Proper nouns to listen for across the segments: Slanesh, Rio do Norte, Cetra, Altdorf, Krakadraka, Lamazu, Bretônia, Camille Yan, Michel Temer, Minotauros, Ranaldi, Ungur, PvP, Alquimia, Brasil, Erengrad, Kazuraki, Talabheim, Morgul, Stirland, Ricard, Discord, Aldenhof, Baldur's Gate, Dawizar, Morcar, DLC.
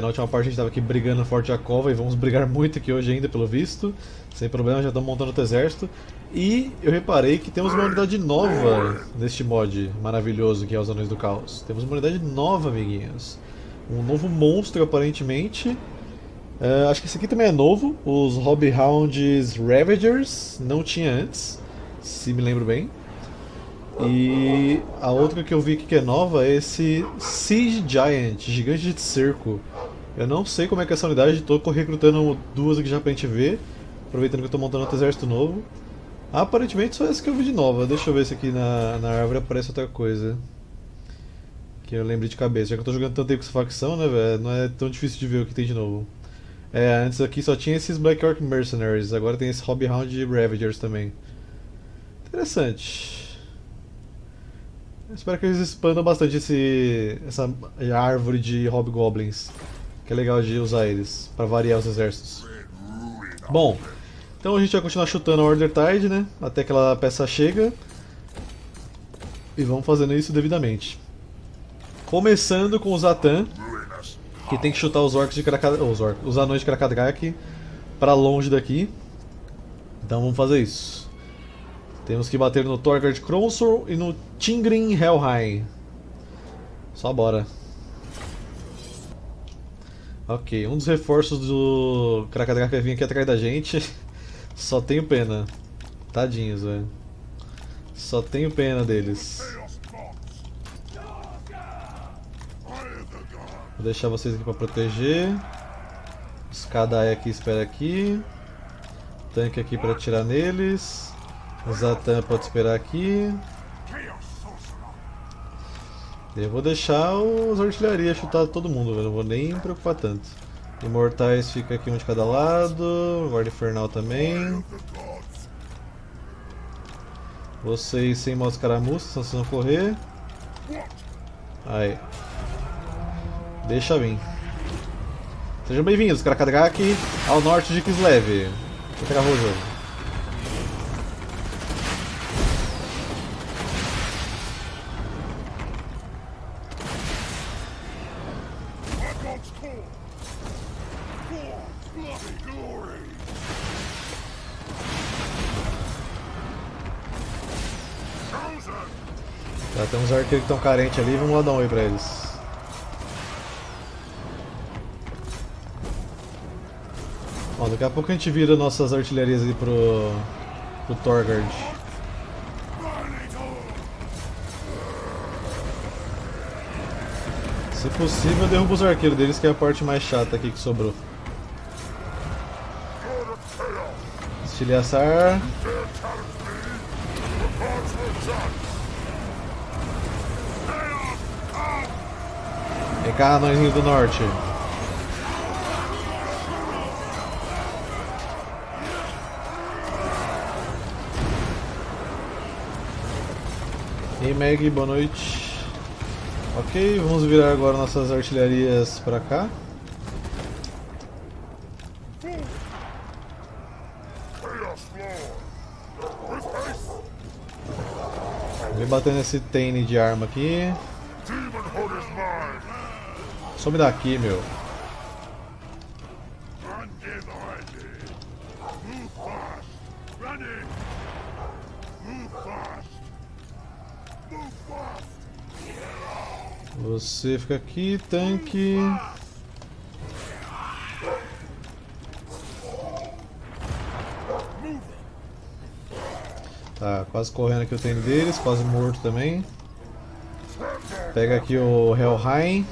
Na última parte a gente estava aqui brigando no Forte Jacoba e vamos brigar muito aqui hoje ainda, pelo visto. Sem problema, já estamos montando outro exército. E eu reparei que temos uma unidade nova neste mod maravilhoso que é os Anões do Caos. Temos uma unidade nova, amiguinhos. Um novo monstro, aparentemente. Acho que esse aqui também é novo. Os Hobby Hounds Ravagers. Não tinha antes, se me lembro bem. E a outra que eu vi aqui que é nova é esse Siege Giant, gigante de cerco. Eu não sei como é que é essa unidade, estou recrutando duas aqui já pra gente ver. Aproveitando que eu estou montando outro exército novo. Aparentemente só essa que eu vi de nova. Deixa eu ver se aqui na árvore aparece outra coisa que eu lembrei de cabeça. Já que eu estou jogando tanto tempo com essa facção, né, velho, não é tão difícil de ver o que tem de novo. Antes aqui só tinha esses Black Orc Mercenaries, agora tem esse Hobby Hound Ravagers também. Interessante. Espero que eles expandam bastante essa árvore de Hobgoblins, que é legal de usar eles para variar os exércitos. Bom, então a gente vai continuar chutando a Order Tide, né, até que aquela peça chega. E vamos fazendo isso devidamente. Começando com o Zathan, que tem que chutar os orcs de os anões de Karakagaki para longe daqui. Então vamos fazer isso. Temos que bater no Torquard Kronzor e no Tingrin Helheim. Só bora. Ok, um dos reforços do Krakadraka vai vir aqui atrás da gente. Só tenho pena. Tadinhos, velho. Só tenho pena deles. Vou deixar vocês aqui pra proteger. Escadaia aqui, espera aqui. Tanque aqui pra atirar neles. Zathan pode esperar aqui. Eu vou deixar os artilharia chutar todo mundo, eu não vou nem me preocupar tanto. Imortais fica aqui um de cada lado, guarda infernal também. Vocês sem maus caramuços, senão vocês vão correr. Aí. Deixa bem. Sejam bem-vindos, Karakagaki, ao norte de Kislev. Vou pegar o jogo. Tem uns arqueiros que estão carentes ali, vamos lá dar um oi pra eles. Ó, daqui a pouco a gente vira nossas artilharias ali pro Thorgard. Se possível, eu derrubo os arqueiros deles, que é a parte mais chata aqui que sobrou. Estilhaçar. Vem cá, no Rio do Norte. Ei, Meg, boa noite. Ok, vamos virar agora nossas artilharias pra cá. Vem batendo esse Tane de arma aqui. Some daqui, meu. Você fica aqui, tanque. Tá, quase correndo aqui o tênis deles, quase morto também. Pega aqui o Helheim.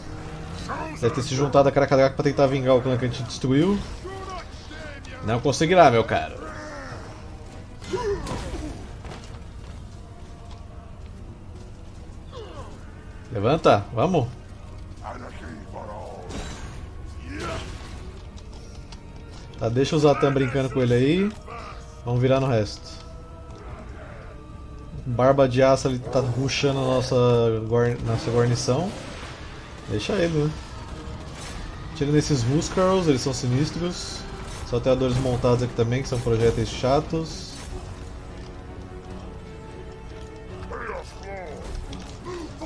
Deve ter se juntado a Karakagaki pra tentar vingar o clã que a gente destruiu. Não conseguirá, meu caro. Levanta, vamos. Tá, deixa o Zathan brincando com ele aí. Vamos virar no resto. Barba de Aço ali tá rushando a nossa guarnição. Deixa ele, né? Tirando esses Huskarls, eles são sinistros. Só teadores montados aqui também, que são projéteis chatos.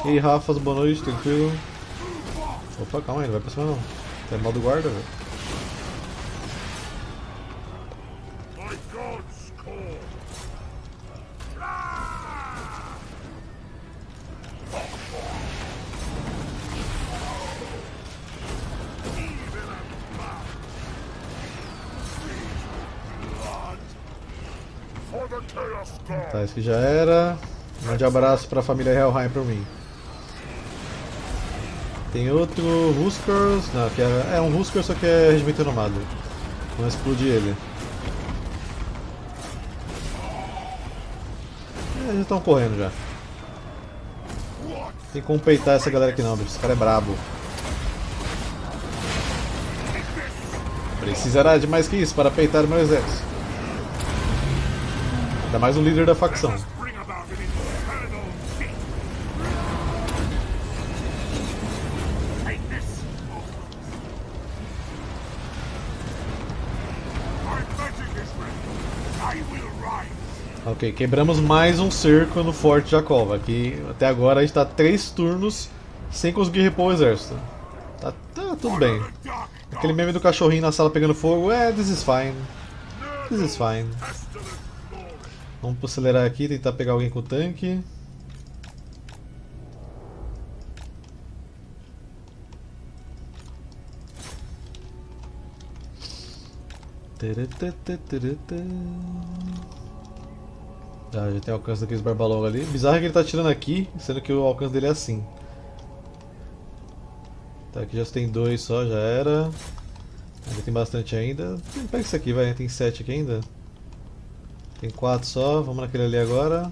E Rafas, boa noite, tranquilo. Opa, calma aí, não vai pra cima não. Tá em modo guarda, velho. Tá, esse que já era. Mande abraço pra família Realheim pra mim. Tem outro Huskarls, não, que é um Huskar, só que é regimento nomado. Vamos explodir ele. É, eles estão correndo já. Tem que compeitar essa galera aqui não, bicho. Esse cara é brabo. Precisará de mais que isso para peitar o meu exército. Ainda mais o líder da facção. Ok, quebramos mais um cerco no Forte Jacoba, que até agora a gente está 3 turnos sem conseguir repor o exército. Tá tudo bem. Aquele meme do cachorrinho na sala pegando fogo, this is fine. This is fine. Vamos acelerar aqui, tentar pegar alguém com o tanque. Ah, já tem alcance daqueles barbalongos ali. Bizarro é que ele tá atirando aqui, sendo que o alcance dele é assim. Tá, aqui já tem 2 só, já era. Ainda tem bastante ainda. Pega isso aqui, vai, tem 7 aqui ainda. Tem 4 só, vamos naquele ali agora.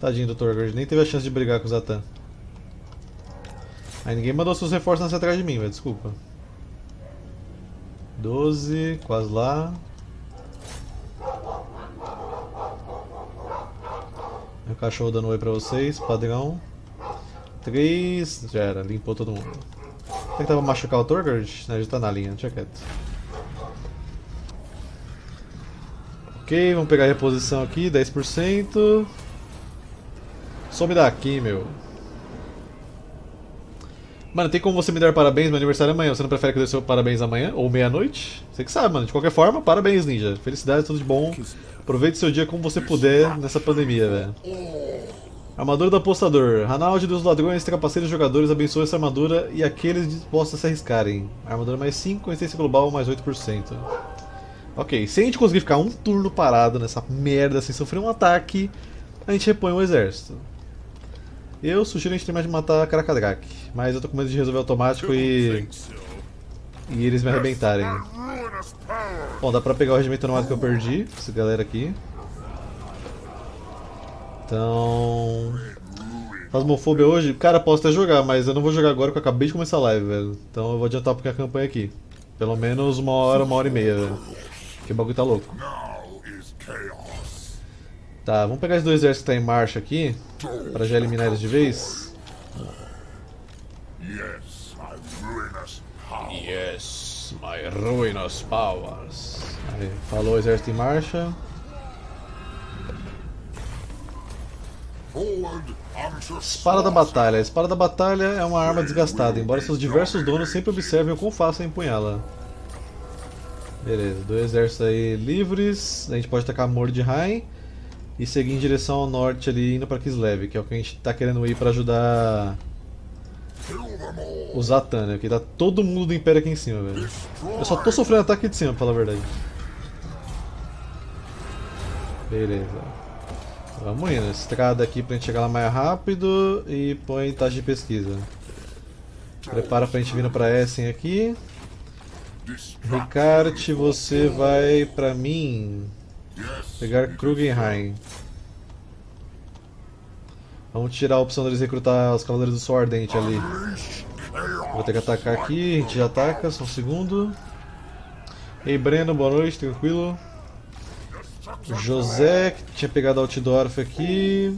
Tadinho do Thorgard, nem teve a chance de brigar com o Zathan. Aí ninguém mandou seus reforços nascer atrás de mim, velho, desculpa. 12, quase lá. Meu cachorro dando oi pra vocês, padrão. 3, já era, limpou todo mundo. Será que tava machucar o Thorgard? Não, já tá na linha, deixa quieto. Ok, vamos pegar a reposição aqui, 10%. Some daqui, meu. Mano, tem como você me dar parabéns no meu aniversário amanhã? Você não prefere que eu dê seu parabéns amanhã ou meia-noite? Você que sabe, mano. De qualquer forma, parabéns, ninja. Felicidades, tudo de bom. Aproveite seu dia como você puder nessa pandemia, velho. Armadura do apostador. Ranaldi dos ladrões, trapaceiros, jogadores, abençoa essa armadura e aqueles dispostos a se arriscarem. Armadura mais 5, resistência global mais 8%. Ok, se a gente conseguir ficar um turno parado nessa merda sem sofrer um ataque, a gente repõe o exército. Eu sugiro a gente terminar de matar a Karakagaki, mas eu tô com medo de resolver automático e eles me arrebentarem. Bom, dá pra pegar o regimento nomado que eu perdi, essa galera aqui. Então... Fasmofobia hoje? Cara, posso até jogar, mas eu não vou jogar agora porque eu acabei de começar a live, velho. Então eu vou adiantar porque a campanha aqui. Pelo menos uma hora e meia, velho. Que o bagulho tá louco. Tá, vamos pegar os 2 exércitos que tá em marcha aqui, pra já eliminar eles de vez. Yes, my ruinous powers. Aí, falou, exército em marcha. Espada da batalha. A espada da batalha é uma arma desgastada, embora seus diversos donos sempre observem o quão fácil é empunhá-la. Beleza, 2 exércitos aí livres. A gente pode atacar Mordheim e seguir em direção ao norte ali, indo para Kislev, que é o que a gente tá querendo ir para ajudar o Zathan, né? Porque tá todo mundo do Império aqui em cima, velho. Eu só tô sofrendo ataque de cima, pra falar a verdade. Beleza. Vamos indo. Estrada aqui pra gente chegar lá mais rápido e põe taxa de pesquisa. Prepara pra gente vindo pra Essen aqui. Ricard, você vai pra mim... pegar Krugenheim. Vamos tirar a opção deles recrutar os Cavaleiros do Sol Ardente ali. Vou ter que atacar aqui, a gente já ataca, só um segundo. Ei Breno, boa noite, tranquilo. José, que tinha pegado Altdorf aqui.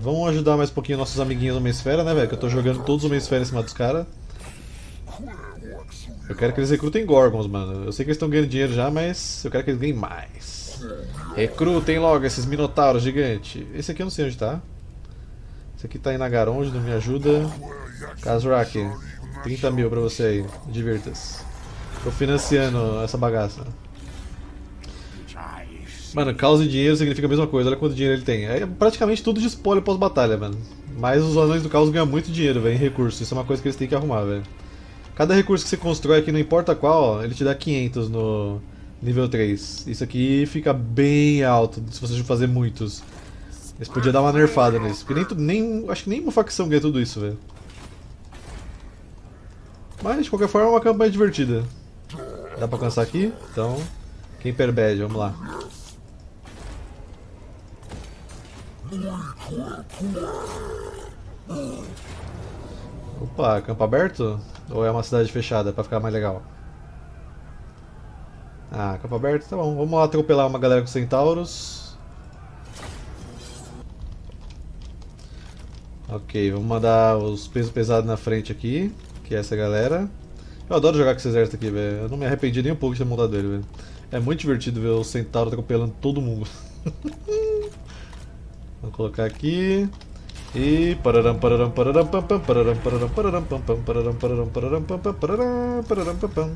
Vamos ajudar mais um pouquinho nossos amiguinhos do Homem Esfera, né, velho? Que eu tô jogando todos os Homem Esfera em cima dos caras. Eu quero que eles recrutem Gorgons, mano. Eu sei que eles estão ganhando dinheiro já, mas eu quero que eles ganhem mais. Recrutem logo esses Minotauros gigantes. Esse aqui eu não sei onde tá. Esse aqui tá em Nagaronde, não me ajuda. Kazuraki, 30 mil pra você aí, divirta-se. Tô financiando essa bagaça. Mano, caos e dinheiro significa a mesma coisa, olha quanto dinheiro ele tem. É praticamente tudo de spoiler pós-batalha, mano. Mas os anões do caos ganham muito dinheiro, velho, em recursos. Isso é uma coisa que eles têm que arrumar, velho. Cada recurso que você constrói aqui, não importa qual, ó, ele te dá 500 no nível 3. Isso aqui fica bem alto, se você fazer muitos. Eles podiam dar uma nerfada nisso, porque acho que nenhuma facção ganha tudo isso, velho. Mas, de qualquer forma, é uma campanha divertida. Dá pra alcançar aqui? Então, quem perbede, vamos lá. Opa, campo aberto? Ou é uma cidade fechada pra ficar mais legal? Ah, campo aberto, tá bom. Vamos lá atropelar uma galera com centauros. Ok, vamos mandar os pesos pesados na frente aqui, que é essa galera. Eu adoro jogar com esse exército aqui, velho. Eu não me arrependi nem um pouco de ter montado ele, velho. É muito divertido ver o centauro atropelando todo mundo. Vamos colocar aqui. E pararam pararam pararam pam pam pararam pararam pararam pam pam pararam pararam pararam pam pam pararam pararam pam pam.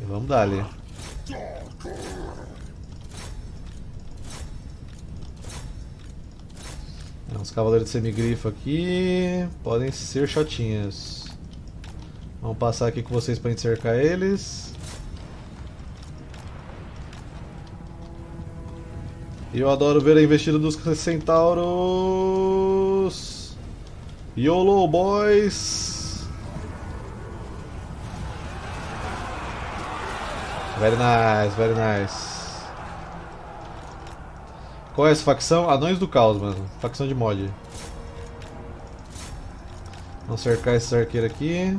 E vamos dar ali. Os cavaleiros de semigrifo aqui podem ser chatinhas. Vamos passar aqui com vocês para cercar eles. E eu adoro ver a investida dos centauros. YOLO boys. Very nice, very nice. Qual é essa facção? Anões do Caos, mano. Facção de mod. Vamos cercar esse arqueiro aqui.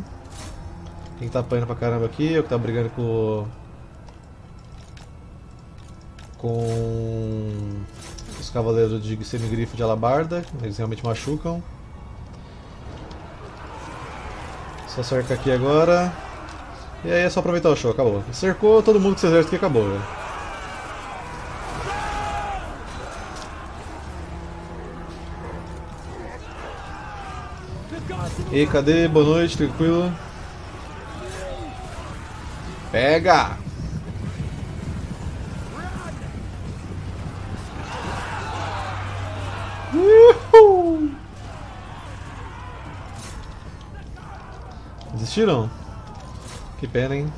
Quem tá apanhando pra caramba aqui? Eu que tá brigando com os cavaleiros de semigrifo de alabarda, eles realmente machucam. Só cerca aqui agora. E aí é só aproveitar o show, acabou. Cercou todo mundo que você exército aqui, acabou, velho. E cadê? Boa noite, tranquilo. Pega! Uhul. Desistiram? Que pena, hein?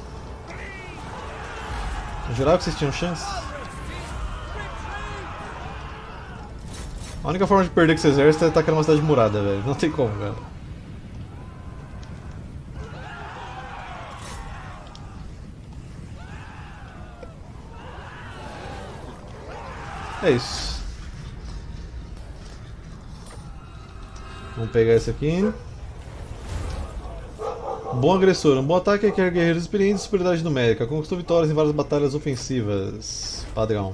Eu jurava que vocês tinham chance. A única forma de perder com esse exército é atacar uma cidade murada, velho. Não tem como, velho. É isso. Vamos pegar esse aqui. Bom agressor, um bom ataque requer guerreiros experientes e superioridade numérica. Conquistou vitórias em várias batalhas ofensivas. Padrão.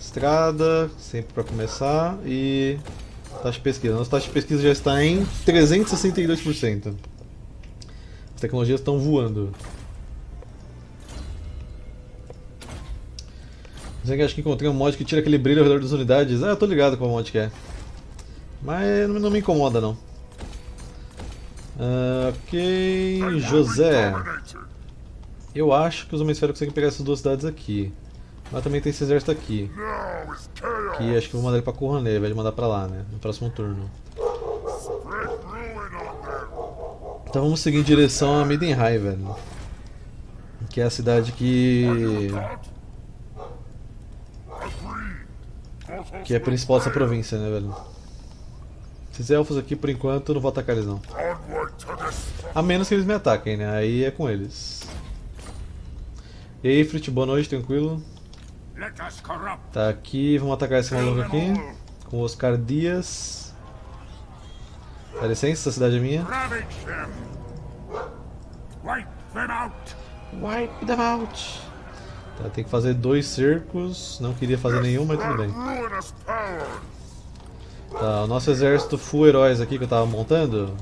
Estrada, sempre para começar. E taxa de pesquisa. Nossa taxa de pesquisa já está em 362%. As tecnologias estão voando. Acho que encontrei um mod que tira aquele brilho ao redor das unidades. Ah, eu tô ligado qual mod que é. Mas não me incomoda, não. Ok, José. Eu acho que os Homem Esfera conseguem pegar essas duas cidades aqui. Mas também tem esse exército aqui. Que acho que vou mandar ele pra Krugenheim, vai mandar pra lá, né? No próximo turno. Então vamos seguir em direção a Middenheim, velho. Que é a cidade que é a principal dessa província, né, velho? Esses elfos aqui, por enquanto, eu não vou atacar eles, não. A menos que eles me ataquem, né? Aí é com eles. E aí, Frit, boa noite, tranquilo. Tá aqui, vamos atacar esse maluco aqui. Com o Oscar Dias. Dá licença, essa cidade é minha. Wipe them out! Tá, tem que fazer 2 cercos. Não queria fazer nenhum, mas tudo bem. Tá, o nosso exército full heróis aqui que eu tava montando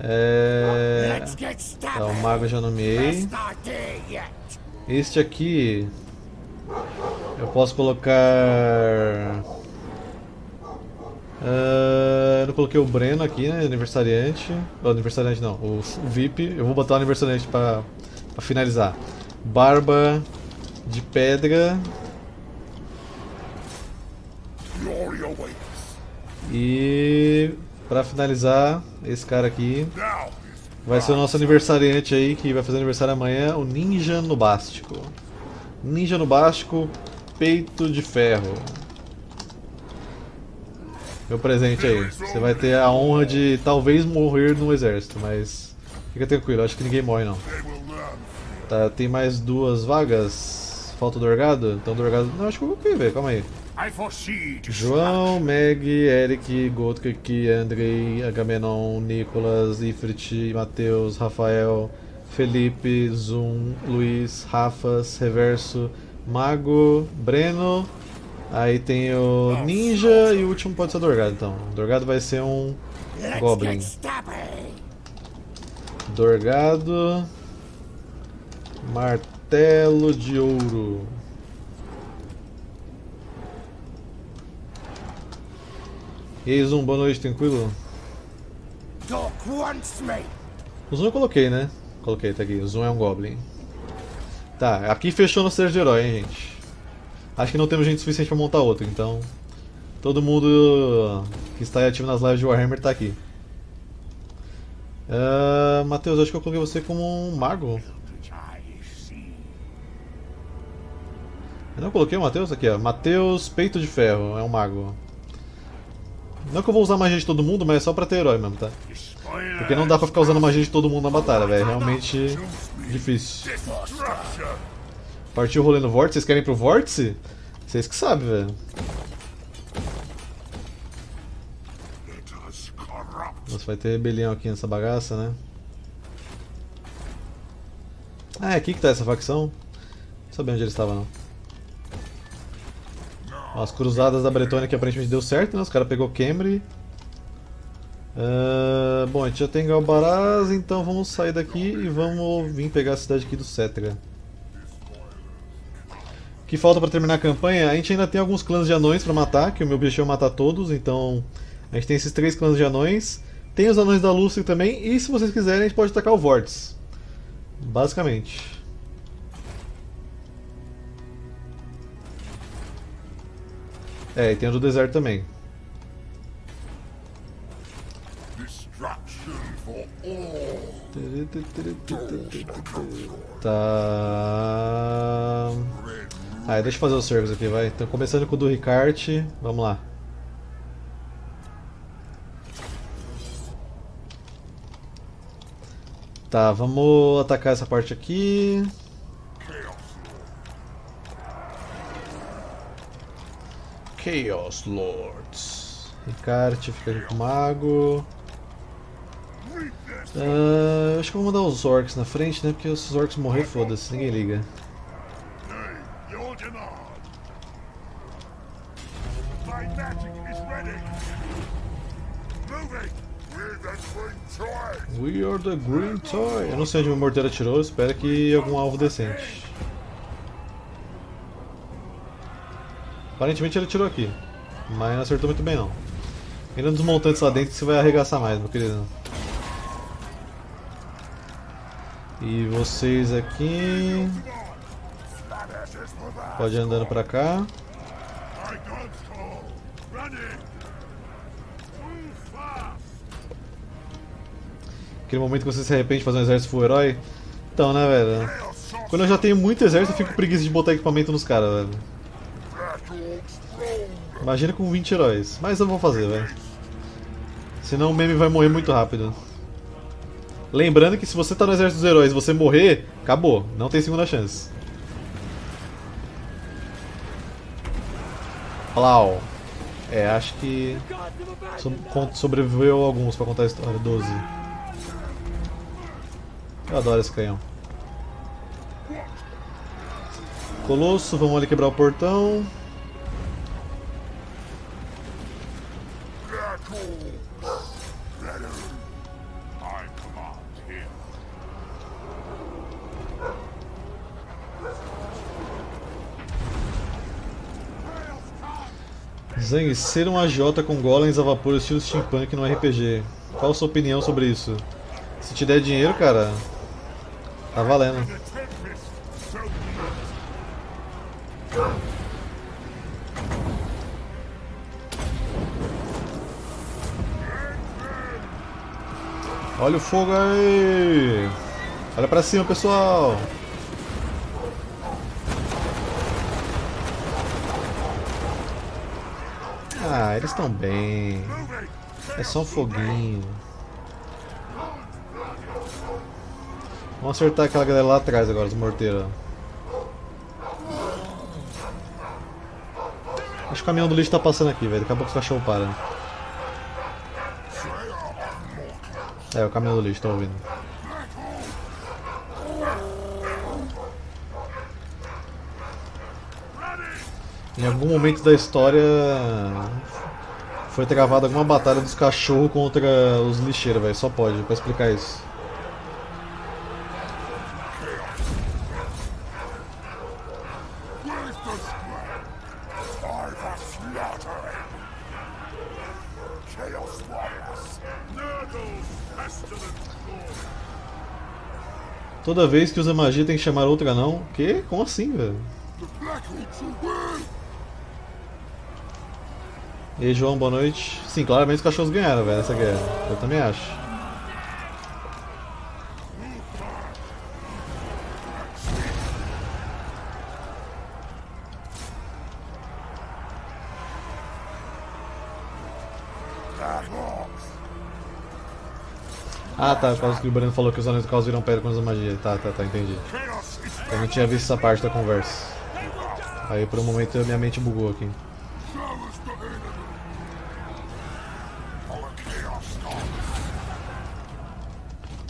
é... Tá, o mago eu já nomeei. Este aqui eu posso colocar Eu coloquei o Breno aqui, né, aniversariante. Não, aniversariante não, o VIP. Eu vou botar o aniversariante pra finalizar. Barba de pedra. E pra finalizar, esse cara aqui vai ser o nosso aniversariante aí, que vai fazer aniversário amanhã, o Ninja Nubástico. Ninja Nubástico, peito de ferro. Meu presente aí. Você vai ter a honra de talvez morrer no exército, mas fica tranquilo, acho que ninguém morre não. Tá, tem mais duas vagas. Falta o Dorgado? Então o Dorgado... Não, acho que eu coloquei, velho, calma aí. João, Meg, Eric, Gotkik, Andrei, Agamenon, Nicolas, Ifrit, Matheus, Rafael, Felipe, Zoom, Luiz, Rafas, Reverso, Mago, Breno. Aí tem o Ninja e o último pode ser o Thorgard, então. O Thorgard vai ser um Goblin. Thorgard. Martelo de Ouro. E aí, Zoom, boa noite, tranquilo? O Zoom eu coloquei, né? Coloquei, tá aqui. O Zoom é um Goblin. Tá, aqui fechou nosso terceiro de herói, hein, gente? Acho que não temos gente suficiente pra montar outro, então... Todo mundo que está ativo nas lives de Warhammer tá aqui. Matheus, acho que eu coloquei você como um mago. Eu não coloquei o Matheus? Aqui, ó. Matheus, peito de ferro. É um mago. Não que eu vou usar magia de todo mundo, mas é só pra ter herói mesmo, tá? Porque não dá pra ficar usando magia de todo mundo na batalha, velho. É realmente difícil. Partiu o rolê no vórtice? Vocês querem ir pro vórtice? Vocês que sabem, velho. Nossa, vai ter rebelião aqui nessa bagaça, né? Ah, é aqui que tá essa facção? Não sabia onde eles estavam, não. As cruzadas da Bretônia que aparentemente deu certo, né? Os caras pegou Camry. Bom, a gente já tem Galbaraz, então vamos sair daqui e vamos vir pegar a cidade aqui do Cetra. O que falta para terminar a campanha? A gente ainda tem alguns clãs de anões para matar, que o meu objetivo é matar todos, então a gente tem esses 3 clãs de anões. Tem os anões da Lúcia também, e se vocês quiserem a gente pode atacar o Vórtice. Basicamente. É, e tem o do deserto também. Tá. Ah, deixa eu fazer os servos aqui, vai. Então, começando com o do Ricard, vamos lá. Tá, vamos atacar essa parte aqui. Chaos Lords. Ricard fica aqui com o mago. Acho que eu vou mandar os orcs na frente, né? Porque se os orcs morrer, foda-se, ninguém liga. We are the green toy. Eu não sei onde meu morteiro atirou, espero que algum alvo decente. Aparentemente ele atirou aqui, mas não acertou muito bem não. Ainda nos montantes lá dentro você vai arregaçar mais, meu querido. E vocês aqui... Pode ir andando pra cá. Aquele momento que você se arrepende de fazer um exército full herói. Então, né, velho? Quando eu já tenho muito exército eu fico com preguiça de botar equipamento nos caras, velho. Imagina com 20 heróis, mas eu vou fazer, velho. Senão o meme vai morrer muito rápido. Lembrando que se você tá no exército dos heróis e você morrer, acabou, não tem segunda chance. Plau. É, acho que sobreviveu alguns pra contar a história, 12. Eu adoro esse canhão. Colosso, vamos ali quebrar o portão. Zang, ser um agiota com golems a vapor estilo steampunk no RPG. Qual a sua opinião sobre isso? Se te der dinheiro, cara, tá valendo. Olha o fogo aí! Olha pra cima, pessoal! Ah, eles estão bem. É só um foguinho. Vamos acertar aquela galera lá atrás agora, os morteiros. Acho que o caminhão do lixo tá passando aqui, velho. Daqui a pouco o cachorro para. É, o caminhão do lixo, tô ouvindo. Em algum momento da história foi travada alguma batalha dos cachorros contra os lixeiros, velho. Só pode, pra explicar isso. Toda vez que usa magia tem que chamar outra anão? Que? Como assim, velho? E aí, João, boa noite. Sim, claramente os cachorros ganharam, velho, nessa guerra. Eu também acho. Ah, tá, por causa que o Breno falou que os Anões do Caos viram pedra quando usam magia. Tá, entendi. Eu não tinha visto essa parte da conversa. Aí por um momento minha mente bugou aqui.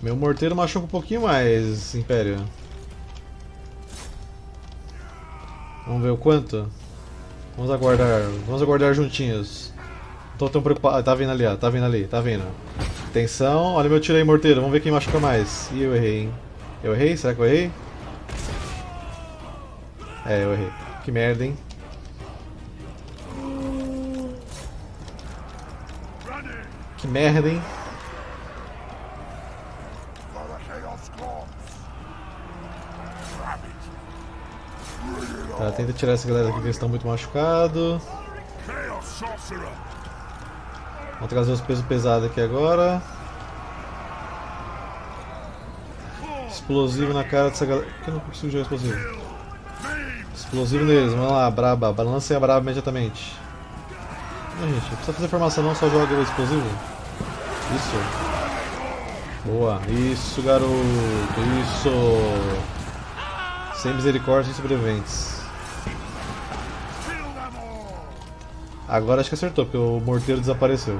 Meu morteiro machuca um pouquinho mais, Império. Vamos ver o quanto? Vamos aguardar juntinhos. Não tô tão preocupado. Ah, tá vindo ali. Atenção, olha meu tiro aí, morteiro, vamos ver quem machuca mais. Ih, eu errei, hein? Eu errei? Será que eu errei? É, eu errei. Que merda, hein? Que merda, hein? Tá, tenta tirar essa galera aqui que eles estão muito machucados. Vou trazer os pesos pesados aqui agora. Explosivo na cara dessa galera. Por que eu não consigo jogar explosivo? Explosivo neles, vamos lá, braba. Balancem a braba imediatamente. Não, gente, não precisa fazer formação não, só joga o explosivo. Isso. Boa, isso, garoto. Isso. Sem misericórdia, sem sobreviventes. Agora acho que acertou, porque o morteiro desapareceu.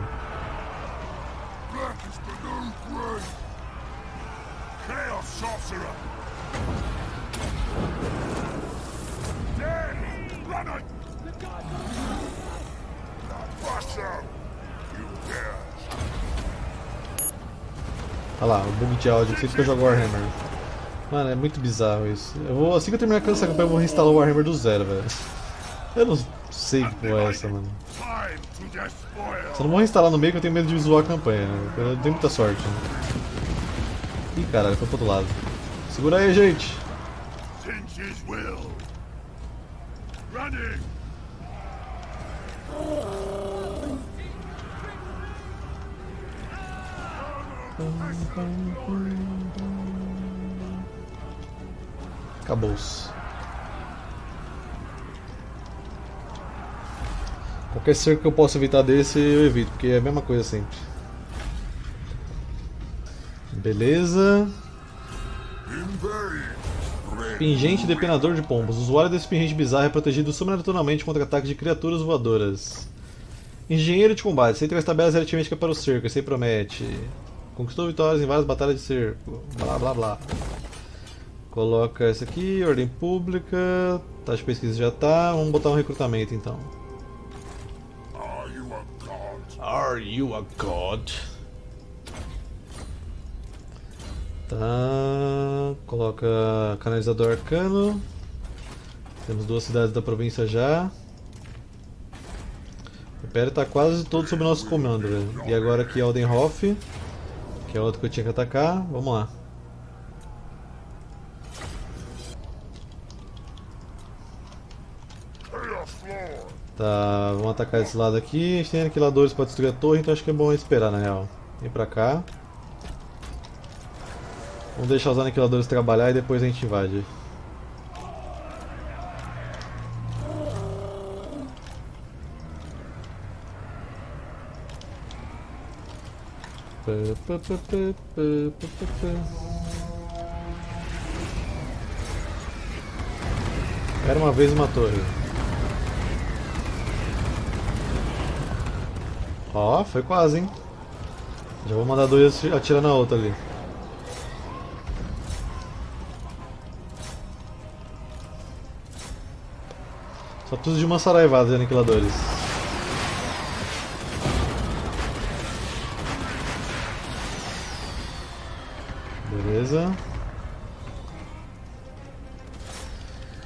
Olha lá, o bug de áudio, que sempre que eu jogo Warhammer. Mano, é muito bizarro isso. Eu vou, assim que eu terminar a campanha, eu vou reinstalar o Warhammer do zero, velho. Eu não... sei que porra é essa, mano. Só não vou reinstalar no meio que eu tenho medo de zoar a campanha, né? Eu dei muita sorte, né? Ih, caralho, foi pro outro lado. Segura aí, gente! Acabou-se. Qualquer cerco que eu possa evitar desse, eu evito, porque é a mesma coisa sempre. Beleza. Pingente depenador de pombos. O usuário desse pingente bizarro é protegido sobrenaturalmente contra ataques de criaturas voadoras. Engenheiro de combate. Sempre as tabelas eletivamente para o cerco, e sempre promete. Conquistou vitórias em várias batalhas de cerco. Blá blá blá. Coloca essa aqui, ordem pública. Taxa de pesquisa já tá. Vamos botar um recrutamento então. Are you a god? Tá, coloca canalizador arcano. Temos duas cidades da província já. Império tá quase todo sob nosso comando, velho. E agora aqui Aldenhof, que é outro que eu tinha que atacar. Vamos lá. Tá, vamos atacar esse lado aqui. A gente tem aniquiladores para destruir a torre, então acho que é bom esperar, na real. Vem pra cá. Vamos deixar os aniquiladores trabalhar e depois a gente invade. Era uma vez uma torre. Ó, foi quase, hein? Já vou mandar dois atirar na outra ali. Só preciso de uma saraivada de aniquiladores. Beleza.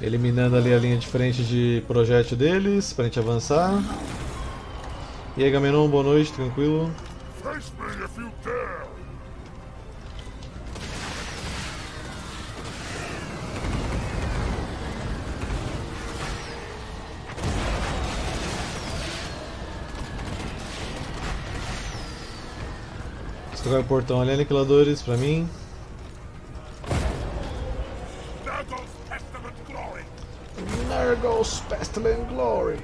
Eliminando ali a linha de frente de projétil deles, pra gente avançar. E aí, Gamenon, boa noite, tranquilo? Destrói o portão ali, aniquiladores, pra mim. There goes pestilent glory!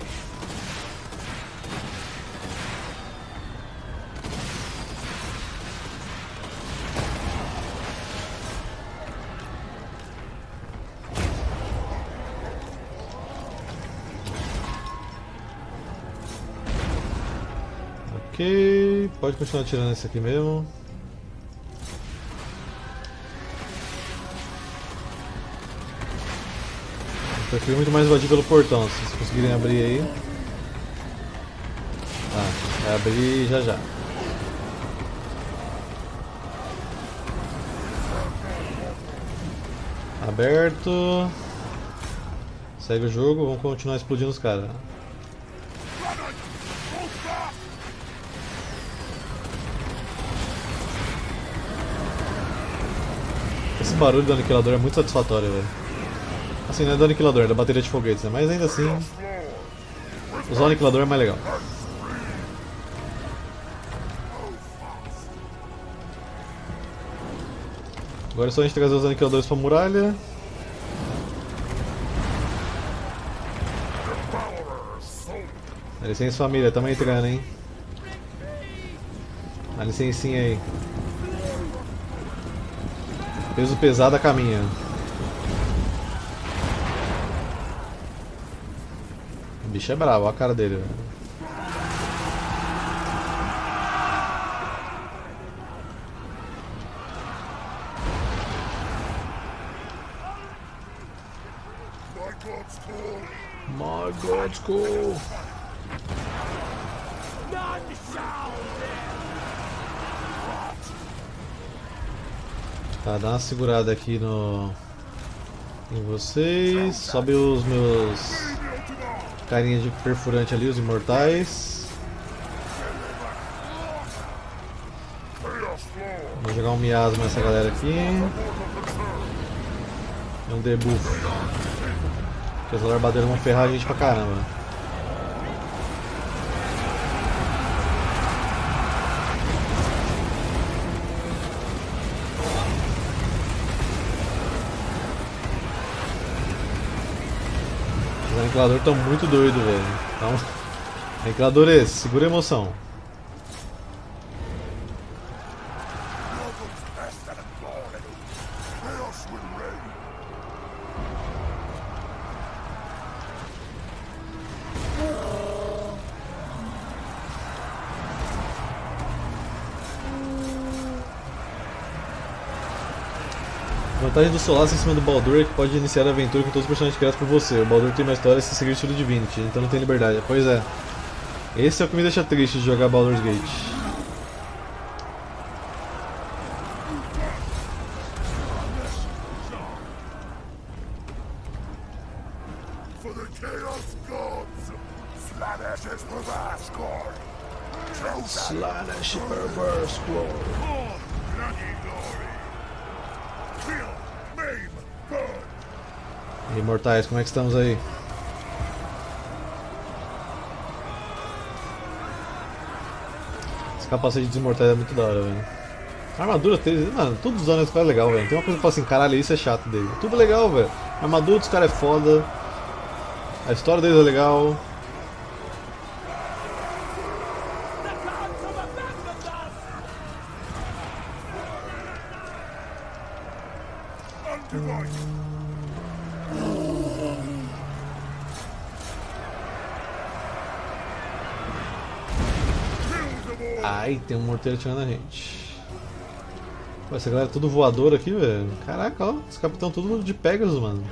Pode continuar atirando esse aqui mesmo. Eu prefiro muito mais invadir pelo portão, se vocês conseguirem abrir aí. Ah, vai abrir já já. Aberto. Segue o jogo, vamos continuar explodindo os caras. Esse barulho do aniquilador é muito satisfatório, velho. Assim, não é do aniquilador, é da bateria de foguetes, né? Mas ainda assim, usar o aniquilador é mais legal. Agora é só a gente trazer os aniquiladores pra muralha. Dá licença, família, tamo entrando, hein? Dá licencinha aí. Peso pesado a caminha. O bicho é bravo, olha a cara dele. My God's cool. Tá, dá uma segurada aqui no... em vocês, sobe os meus carinhas de perfurante ali, os imortais. Vou jogar um miasma nessa galera aqui. É um debuff. Porque as alarbadeiras vão ferrar a gente pra caramba. Os aniquiladores estão muito doidos, velho. Então, aniquiladores, segura a emoção. Vantagem do Solace em cima do Baldur é que pode iniciar a aventura com todos os personagens criados por você. O Baldur tem uma história sem seguir o estilo Divinity, então não tem liberdade. Pois é. Esse é o que me deixa triste de jogar Baldur's Gate. Slanesh Perverse Claw. E aí, mortais, como é que estamos aí? Esse capacete dos mortais é muito da hora, velho. A armadura deles, mano, tudo dos anos dos caras é legal, velho. Tem uma coisa que fala assim, caralho, isso é chato dele. Tudo legal, velho. A armadura dos caras é foda. A história deles é legal. Ai, tem um morteiro atirando a gente. Pô, essa galera é tudo voador aqui, velho. Caraca, ó, esse capitão tudo de Pegasus, mano.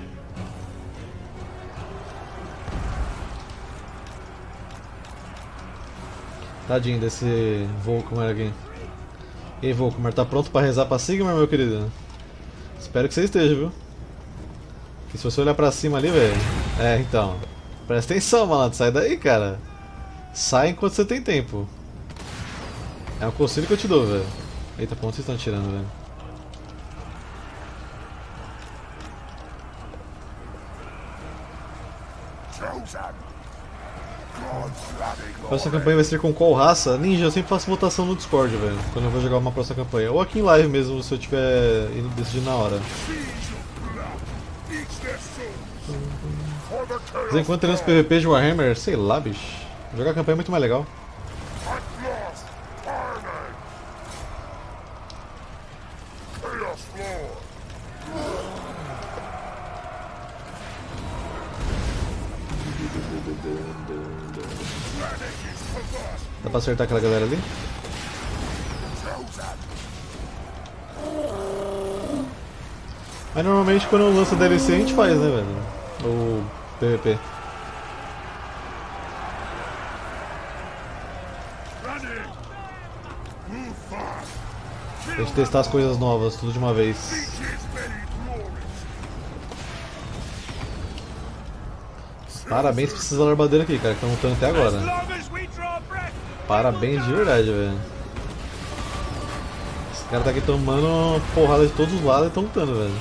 Tadinho desse Volkmar aqui. Ei, Volkmar, tá pronto pra rezar pra Sigmar, meu querido? Espero que você esteja, viu? Porque se você olhar pra cima ali, velho... É, então... Presta atenção, malandro. Sai daí, cara. Sai enquanto você tem tempo. É um conselho que eu te dou, velho. Eita, pra onde vocês estão atirando, velho? Próxima campanha vai ser com qual raça? Ninja, eu sempre faço votação no Discord, velho. Quando eu vou jogar uma próxima campanha. Ou aqui em live mesmo, se eu tiver indo decidir na hora. Mas enquanto teremos PvP de Warhammer, sei lá, bicho. Jogar a campanha é muito mais legal. Dá pra acertar aquela galera ali? Mas normalmente quando eu lanço DLC a gente faz, né, velho? Ou PvP. Pra gente testar as coisas novas, tudo de uma vez. Parabéns pra esses alarbadeiros aqui, cara, que estão lutando até agora. Parabéns de verdade, velho. Esse cara tá aqui tomando porrada de todos os lados e estão lutando, velho.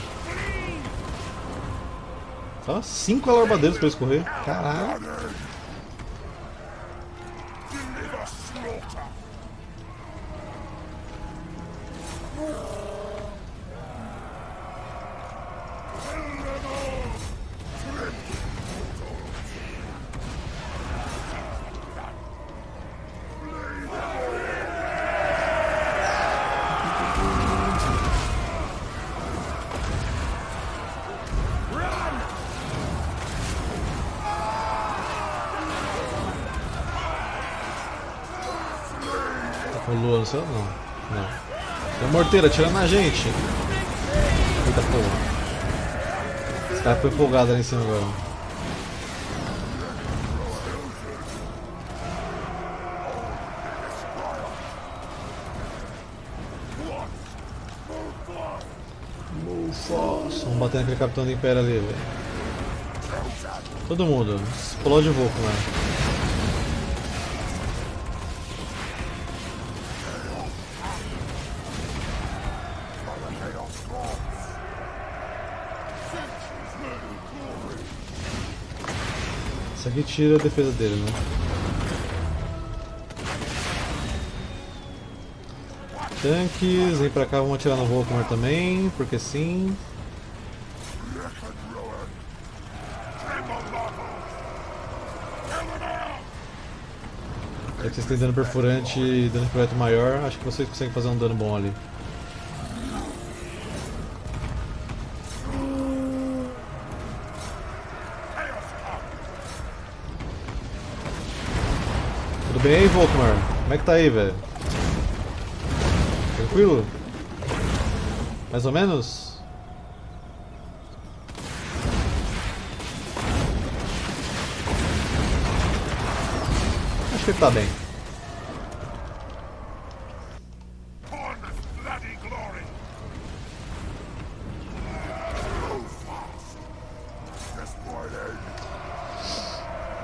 Só 5 alarbadeiros pra escorrer. Caralho. Não, não. Tem um morteiro atirando na gente. Eita porra. Esse cara foi empolgado ali em cima agora. Vamos bater naquele capitão do Império ali, velho. Todo mundo. Explode o voo, mano. E tira a defesa dele, né? Tanques, vem pra cá, vamos atirar no Volkmar também, porque sim. Já que vocês têm dano perfurante e dano de projeto maior, acho que vocês conseguem fazer um dano bom ali. E aí, Volkmar? Como é que tá aí, velho? Tranquilo? Mais ou menos? Acho que ele tá bem.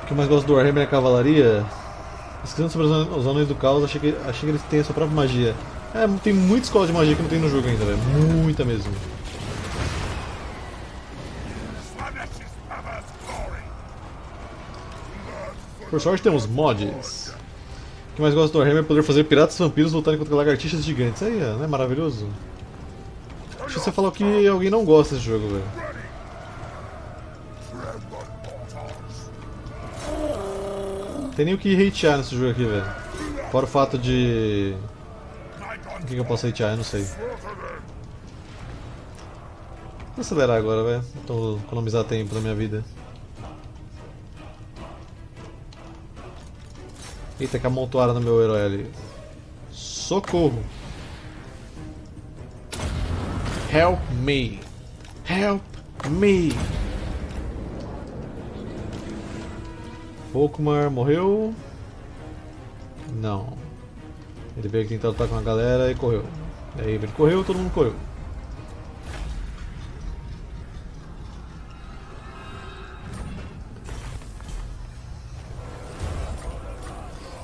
O que eu mais gosto do Warhammer é a cavalaria. Esquecendo sobre os Anões do Caos, achei que eles têm a sua própria magia. É, tem muita escola de magia que não tem no jogo ainda, velho. Muita mesmo. Por sorte temos mods. O que mais gosto do Warhammer é poder fazer piratas e vampiros lutarem contra lagartixas gigantes. Aí, não é maravilhoso? Acho que você falou que alguém não gosta desse jogo, velho. Tem nem o que hatear nesse jogo aqui, velho. Fora o fato de... O que eu posso hatear? Eu não sei. Vou acelerar agora, velho. Vou economizar tempo na minha vida. Eita, que amontoaram no meu herói ali. Socorro! Help me! Help me! Volkmar morreu? Não. Ele veio tentar lutar com a galera e correu. E aí ele correu, todo mundo correu.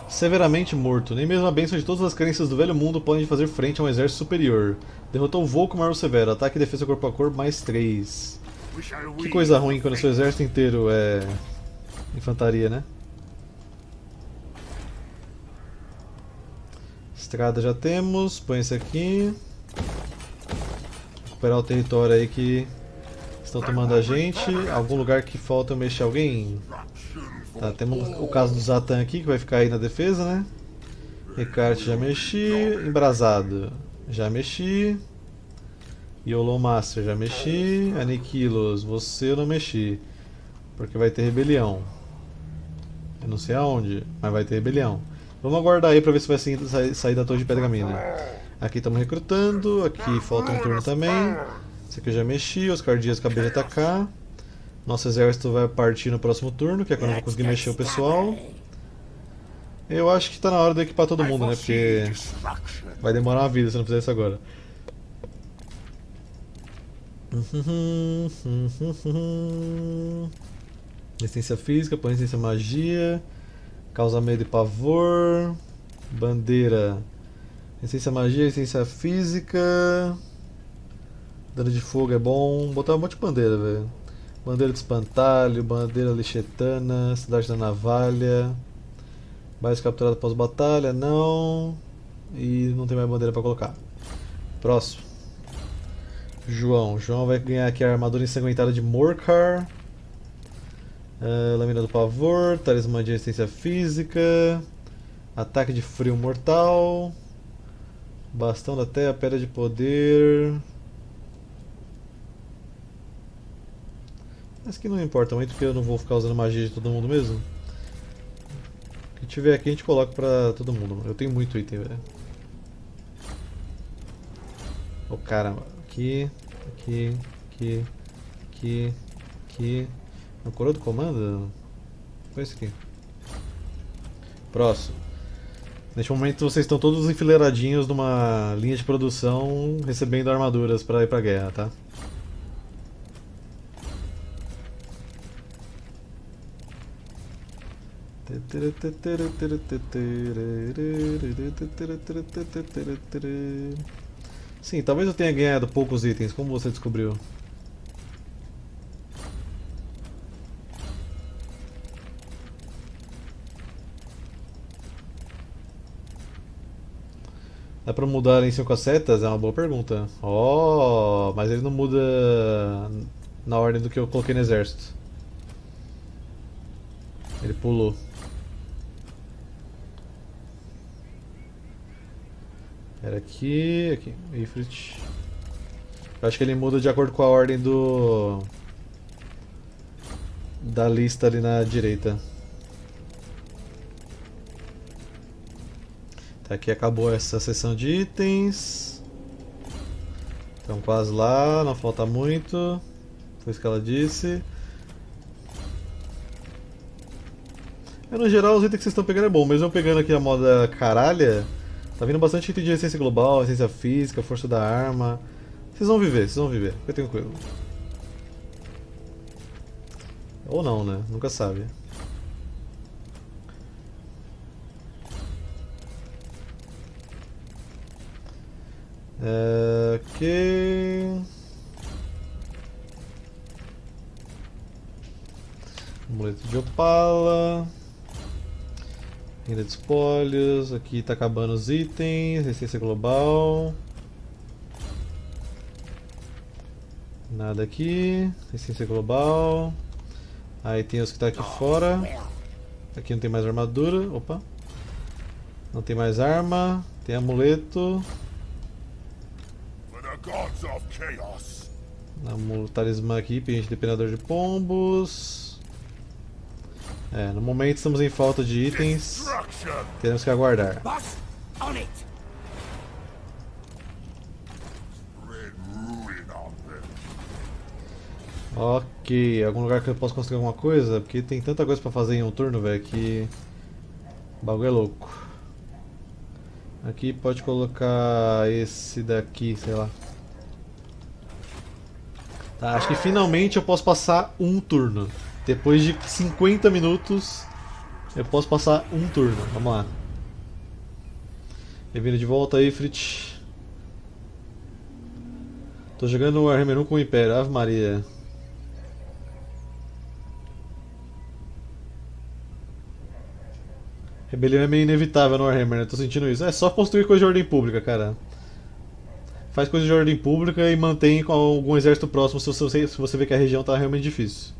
Severamente morto. Nem mesmo a bênção de todas as crenças do velho mundo podem fazer frente a um exército superior. Derrotou Volkmar o Severo. Ataque e defesa corpo a corpo mais 3. Que coisa ruim quando o seu exército inteiro é... infantaria, né? Estrada já temos, põe esse aqui. Recuperar o território aí que estão tomando a gente. Algum lugar que falta mexer alguém? Tá, temos o caso do Zathan aqui que vai ficar aí na defesa, né? Ricard já mexi, Embrasado já mexi, Yolo Master já mexi, Aniquilos, você eu não mexi. Porque vai ter rebelião. Eu não sei aonde, mas vai ter rebelião. Vamos aguardar aí pra ver se vai sair da torre de pergaminho. Aqui estamos recrutando, aqui falta um turno também. Esse aqui eu já mexi, Oscar Dias acabei de atacar. Nosso exército vai partir no próximo turno, que é quando eu vou conseguir mexer o pessoal. Eu acho que tá na hora de equipar todo mundo, né? Porque vai demorar uma vida se eu não fizer isso agora. Resistência física, põe resistência magia, causa medo e pavor, bandeira, resistência magia, resistência física, dano de fogo é bom, botar um monte de bandeira, velho. Bandeira de espantalho, bandeira lixetana, cidade da navalha, base capturada após batalha, não, e não tem mais bandeira pra colocar. Próximo. João vai ganhar aqui a armadura ensanguentada de Morcar. Lâmina do Pavor, Talismã de Resistência Física, Ataque de Frio Mortal, Bastão da Terra, Pedra de Poder. Mas que não importa muito, porque eu não vou ficar usando magia de todo mundo mesmo. O que tiver aqui a gente coloca pra todo mundo. Eu tenho muito item, velho. Oh, caramba, aqui. No coroa do comando? Foi isso aqui. Próximo. Neste momento vocês estão todos enfileiradinhos numa linha de produção recebendo armaduras para ir pra guerra, tá? Sim, talvez eu tenha ganhado poucos itens, como você descobriu? Dá pra mudar em 5 setas? É uma boa pergunta. Oh, mas ele não muda na ordem do que eu coloquei no exército. Ele pulou. Era aqui. Ifrit. Eu acho que ele muda de acordo com a ordem do... da lista ali na direita. Aqui acabou essa seção de itens. Estamos quase lá, não falta muito. Foi isso que ela disse. No geral, os itens que vocês estão pegando é bom. Mesmo eu pegando aqui a moda caralha, tá vindo bastante item de resistência global, resistência física, força da arma. Vocês vão viver, fica tranquilo. Ou não, né? Nunca sabe. Ok. Amuleto de opala. Renda de espólios. Aqui tá acabando os itens. Resistência global. Nada aqui. Resistência global. Aí tem os que tá aqui fora. Aqui não tem mais armadura. Opa. Não tem mais arma. Tem amuleto. Talismã aqui, pente depenador de pombos. É, no momento estamos em falta de itens. Teremos que aguardar. Ok, algum lugar que eu posso conseguir alguma coisa? Porque tem tanta coisa pra fazer em um turno, velho, que o bagulho é louco. Aqui pode colocar esse daqui, sei lá. Tá, acho que finalmente eu posso passar um turno. Depois de 50 minutos, eu posso passar um turno. Vamos lá. Bem-vindo de volta aí, Fritz. Tô jogando o Arremeru com o Império. Ave Maria. Rebelião é meio inevitável no Warhammer, né? Tô sentindo isso. É só construir coisa de ordem pública, cara. Faz coisa de ordem pública e mantém com algum exército próximo se você vê que a região tá realmente difícil.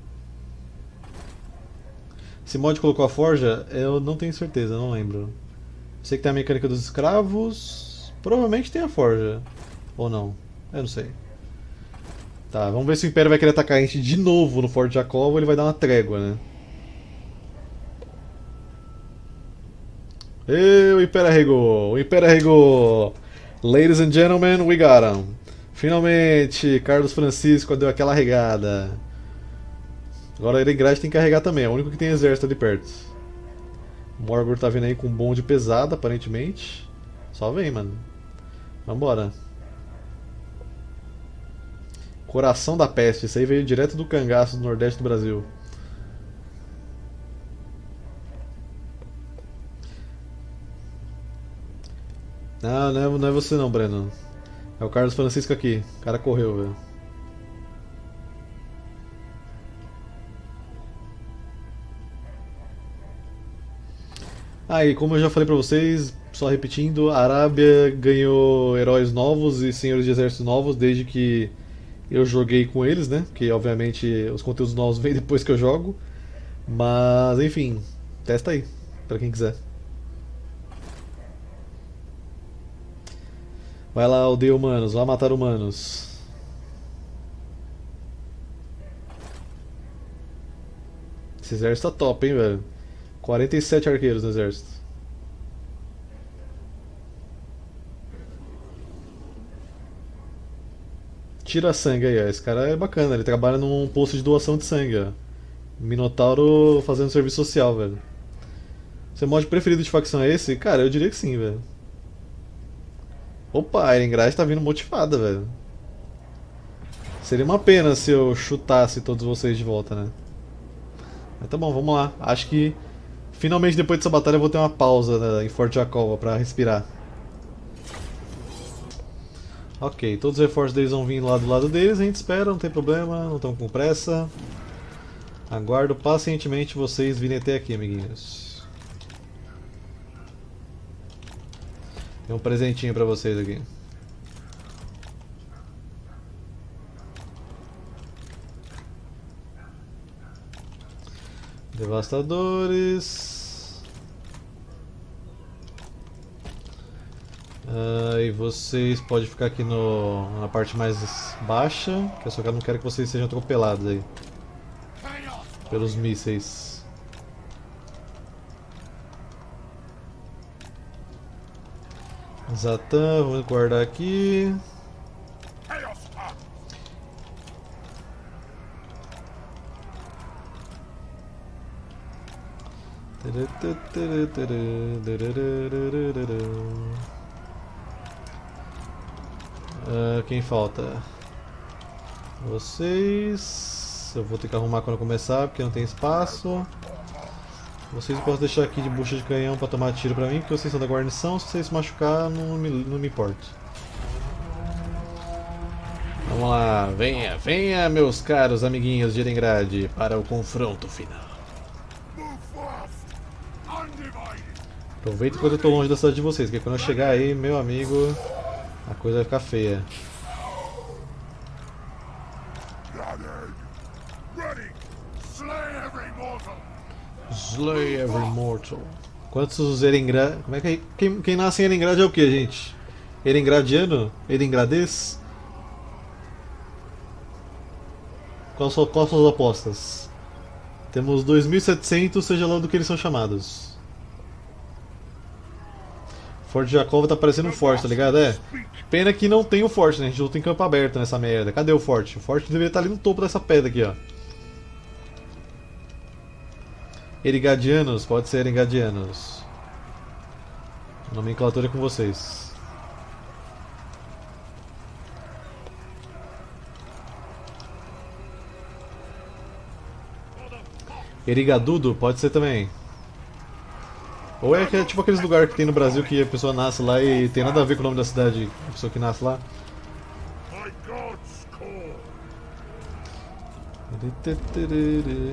Esse mod colocou a forja? Eu não tenho certeza, não lembro. Sei que tem a mecânica dos escravos. Provavelmente tem a forja. Ou não. Eu não sei. Tá, vamos ver se o Império vai querer atacar a gente de novo no Forte Jacoba ou ele vai dar uma trégua, né? E o Império arregou! O Império arregou! Ladies and gentlemen, we got him! Finalmente, Carlos Francisco deu aquela regada. Agora a Erengrad tem que carregar também, é o único que tem exército ali perto. Morgor tá vindo aí com um bonde pesado, aparentemente. Só vem, mano. Vambora. Coração da Peste, isso aí veio direto do cangaço do Nordeste do Brasil. Ah, não é você não, Breno. É o Carlos Francisco aqui. O cara correu, velho. Ah, e como eu já falei pra vocês, só repetindo, a Arábia ganhou heróis novos e senhores de exércitos novos desde que eu joguei com eles, né? Porque, obviamente, os conteúdos novos vêm depois que eu jogo. Mas, enfim, testa aí, pra quem quiser. Vai lá, aldeia humanos, vai matar humanos. Esse exército tá top, hein, velho. 47 arqueiros no exército. Tira sangue aí, ó. Esse cara é bacana, ele trabalha num posto de doação de sangue, ó. Minotauro fazendo serviço social, velho. Seu mod preferido de facção é esse? Cara, eu diria que sim, velho. Opa, a Erengrad tá vindo motivada, velho. Seria uma pena se eu chutasse todos vocês de volta, né? Mas tá bom, vamos lá. Acho que finalmente depois dessa batalha eu vou ter uma pausa, né, em Forte Jacoba pra respirar. Ok, todos os reforços deles vão vir lá do lado deles, a gente espera, não tem problema, não estão com pressa. Aguardo pacientemente vocês virem até aqui, amiguinhos. Tem um presentinho pra vocês aqui. Devastadores. E vocês podem ficar aqui na parte mais baixa, que eu só não quero que vocês sejam atropelados aí pelos mísseis. Zathan, vamos guardar aqui. Quem falta? Vocês. Eu vou ter que arrumar quando começar, porque não tem espaço. Vocês posso deixar aqui de bucha de canhão pra tomar tiro pra mim, porque vocês são da guarnição, se vocês se machucar, não me importo. Vamos lá, venha, venha, meus caros amiguinhos de Erengrad, para o confronto final. Aproveita enquanto eu estou longe da cidade de vocês, porque quando eu chegar aí, meu amigo, a coisa vai ficar feia. Slay every mortal. Quantos Erengrad... Como é que é? Quem nasce em Erengrad é o que, gente? Erengradiano? Erengrades? Quais são as suas apostas? Temos 2.700, seja lá do que eles são chamados. Forte Jacoba tá parecendo um forte, tá ligado? É. Pena que não tem o forte, né? A gente luta em campo aberto nessa merda. Cadê o forte? O forte deveria estar ali no topo dessa pedra aqui, ó. Erengradianos, pode ser Erengradianos. Nomenclatura é com vocês. Erigadudo, pode ser também. Ou é, que é tipo aqueles lugares que tem no Brasil que a pessoa nasce lá e tem nada a ver com o nome da cidade, a pessoa que nasce lá.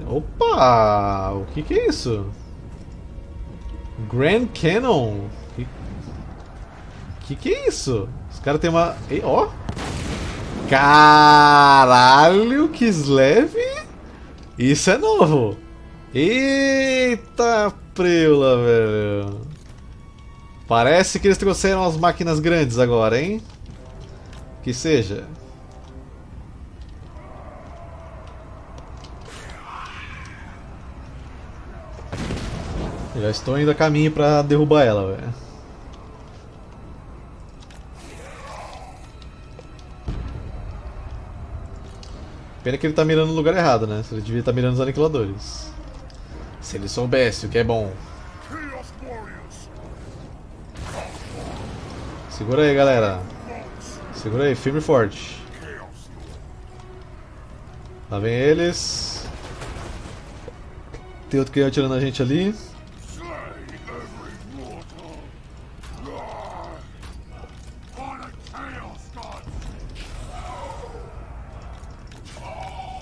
Opa! O que é isso? Grand Canyon? Que é isso? Os caras tem uma... Ó! Oh. Caralho, Kislev! Isso é novo! Eita preula, velho! Parece que eles trouxeram as máquinas grandes agora, hein? Que seja... Já estou indo a caminho para derrubar ela, velho. Pena que ele tá mirando no lugar errado, né? Ele devia estar mirando os aniquiladores. Se ele soubesse o que é bom. Segura aí, galera. Segura aí, firme e forte. Lá vem eles. Tem outro que ia atirando a gente ali.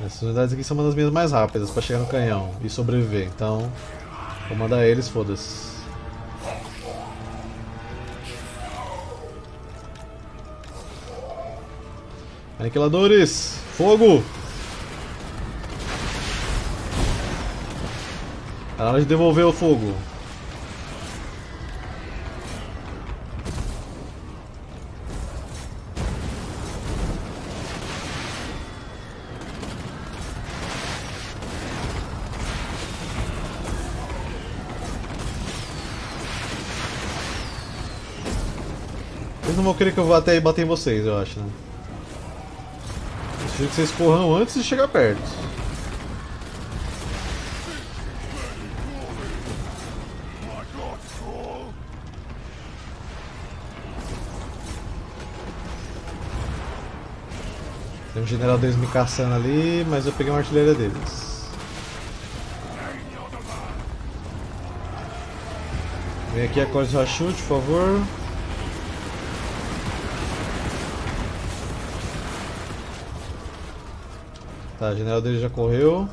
Essas unidades aqui são uma das minhas mais rápidas para chegar no canhão e sobreviver, então vou mandar eles, foda-se. Aniquiladores, fogo! É hora de devolver o fogo. Não vou querer que eu vá até aí bater em vocês, eu acho, né? Eu preciso que vocês corram antes de chegar perto. Tem um general deles me caçando ali, mas eu peguei uma artilharia deles. Vem aqui, acorde o rachute, por favor. Tá, o general dele já correu.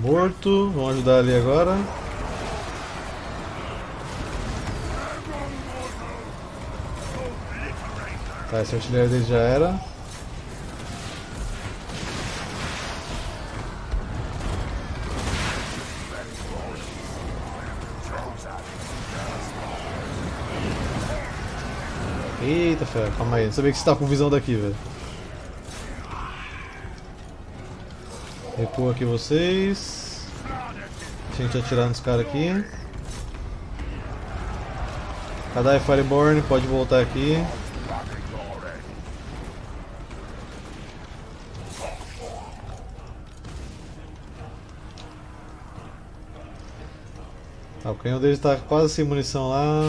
Morto, vamos ajudar ali agora. Tá, esse artilheiro dele já era. Eita, fera, calma aí, não sabia que você tá com visão daqui, velho. Recua aqui vocês. Deixa a gente atirar nos caras aqui. Kadai Fireborn, pode voltar aqui. O canhão dele está quase sem munição lá.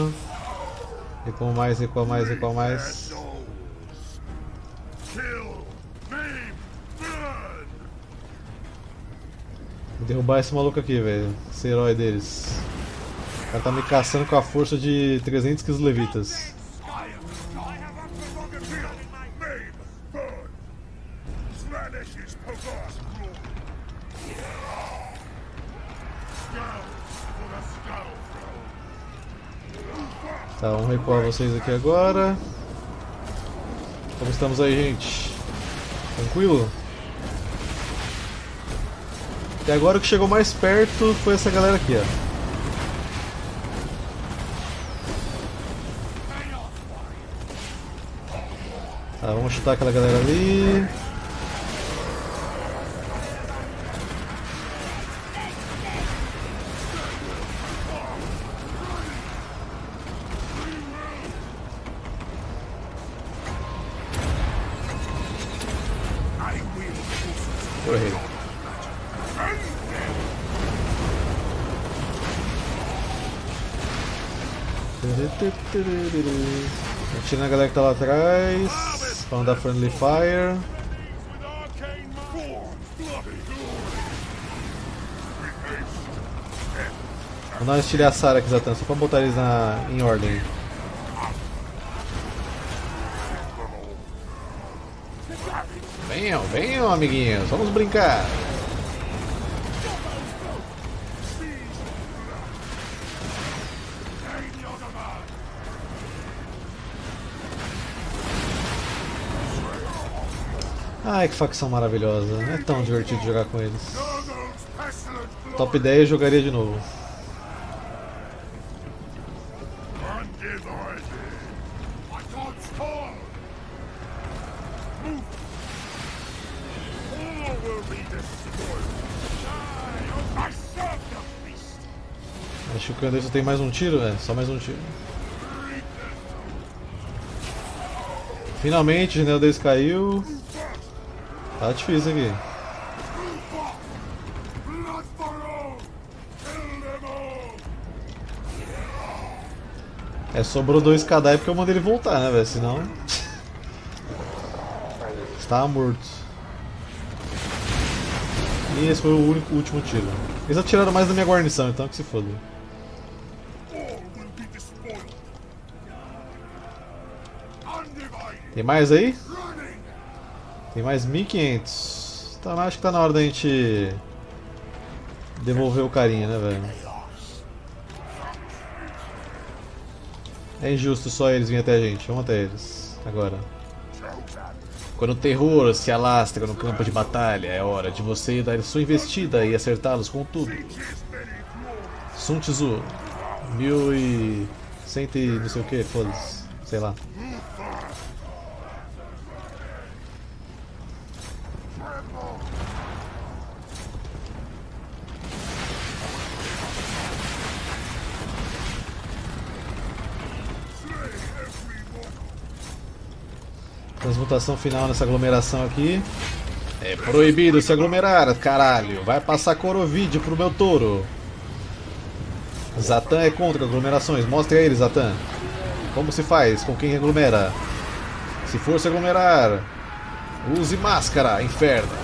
E com mais, e com mais, e com mais. Vou derrubar esse maluco aqui, velho. Esse herói deles. O cara tá me caçando com a força de 300 kislevitas. Tá, vamos recuar vocês aqui agora. Como estamos aí, gente? Tranquilo? E agora o que chegou mais perto foi essa galera aqui, ó. Tá, vamos chutar aquela galera ali. Atira na galera que tá lá atrás. Vamos dar friendly fire. Vamos dar uma estilhaçada aqui, Zathan, só pra botar eles em ordem. Venham, venham, amiguinhos, vamos brincar. Ai, que facção maravilhosa, não é tão divertido jogar com eles. Top 10 eu jogaria de novo. Acho que o Anderson tem mais um tiro, é, só mais um tiro. Finalmente o general deles caiu. Tá difícil aqui. É, sobrou dois Kadai porque eu mandei ele voltar, né, velho? Senão. Estava morto. E esse foi o único último tiro. Eles atiraram mais da minha guarnição, então que se foda. Tem mais aí? Tem mais 1500. Então acho que tá na hora da gente devolver o carinha, né, velho? É injusto só eles virem até a gente. Vamos até eles. Agora. Quando o terror se alastra no campo de batalha, é hora de você dar sua investida e acertá-los com tudo. Sun Tzu. 1100 e não sei o que, foda-se. Sei lá. Transmutação final nessa aglomeração aqui. É proibido se aglomerar, caralho. Vai passar corovídeo pro meu touro. Zathan é contra aglomerações. Mostre a ele, Zathan. Como se faz com quem aglomera? Se for se aglomerar, use máscara, inferno.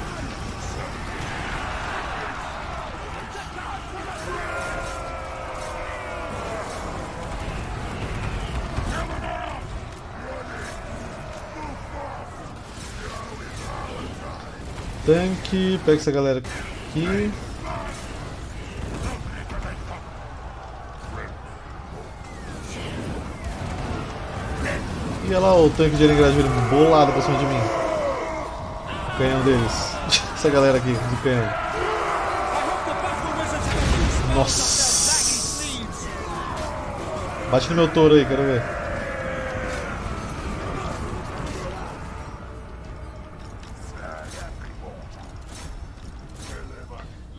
Tanque, pega essa galera aqui. E olha lá o tanque de Erengrad bolado pra cima de mim. O canhão deles. Essa galera aqui do canhão. Nossa! Bate no meu touro aí, quero ver.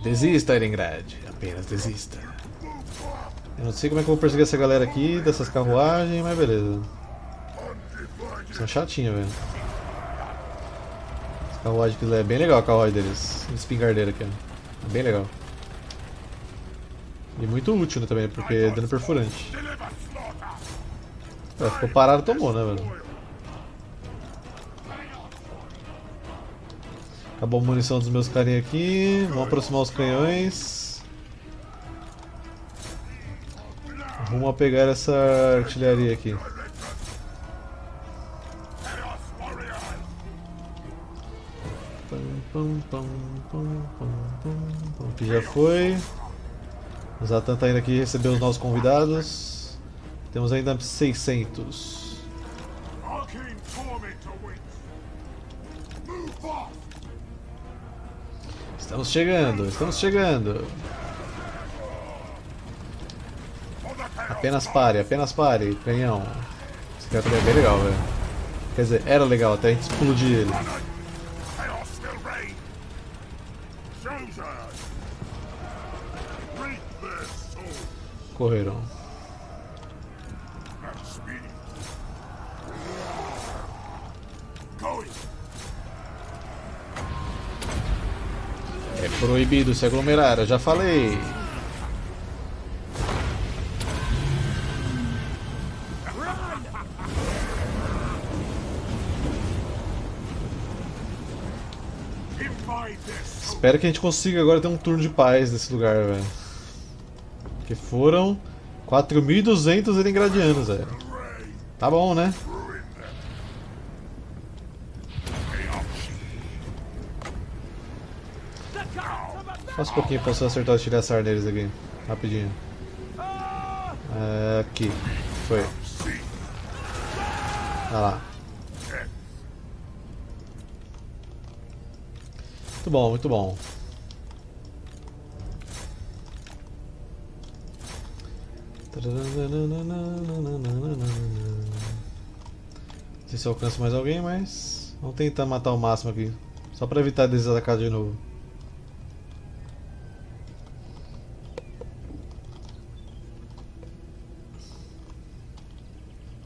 Desista, Erengrad. Apenas desista. Eu não sei como é que eu vou perseguir essa galera aqui, dessas carruagens, mas beleza. São chatinhas, velho. Essa carruagem que é bem legal, a carruagem deles. Um espingardeiro aqui, ó. É bem legal. E muito útil, né, também, porque é dano perfurante. É, ficou parado, tomou, né, velho? Acabou a munição dos meus carinha aqui. Vamos aproximar os canhões. Vamos pegar essa artilharia aqui. Aqui já foi. O Zathan tá indo aqui receber os nossos convidados. Temos ainda 600. Estamos chegando, estamos chegando. Apenas pare, canhão. Esse cara também é bem legal, velho. Quer dizer, era legal até a gente explodir ele. Correram. É proibido se aglomerar, eu já falei. Espero que a gente consiga agora ter um turno de paz nesse lugar, velho. Que foram 4.200 erengradianos, velho. Tá bom, né? Faça um pouquinho pra você acertar e tirar sarna deles aqui. Rapidinho. Aqui. Foi. Olha lá. Muito bom, muito bom. Não sei se eu alcanço mais alguém, mas vamos tentar matar o máximo aqui. Só para evitar eles atacarem de novo.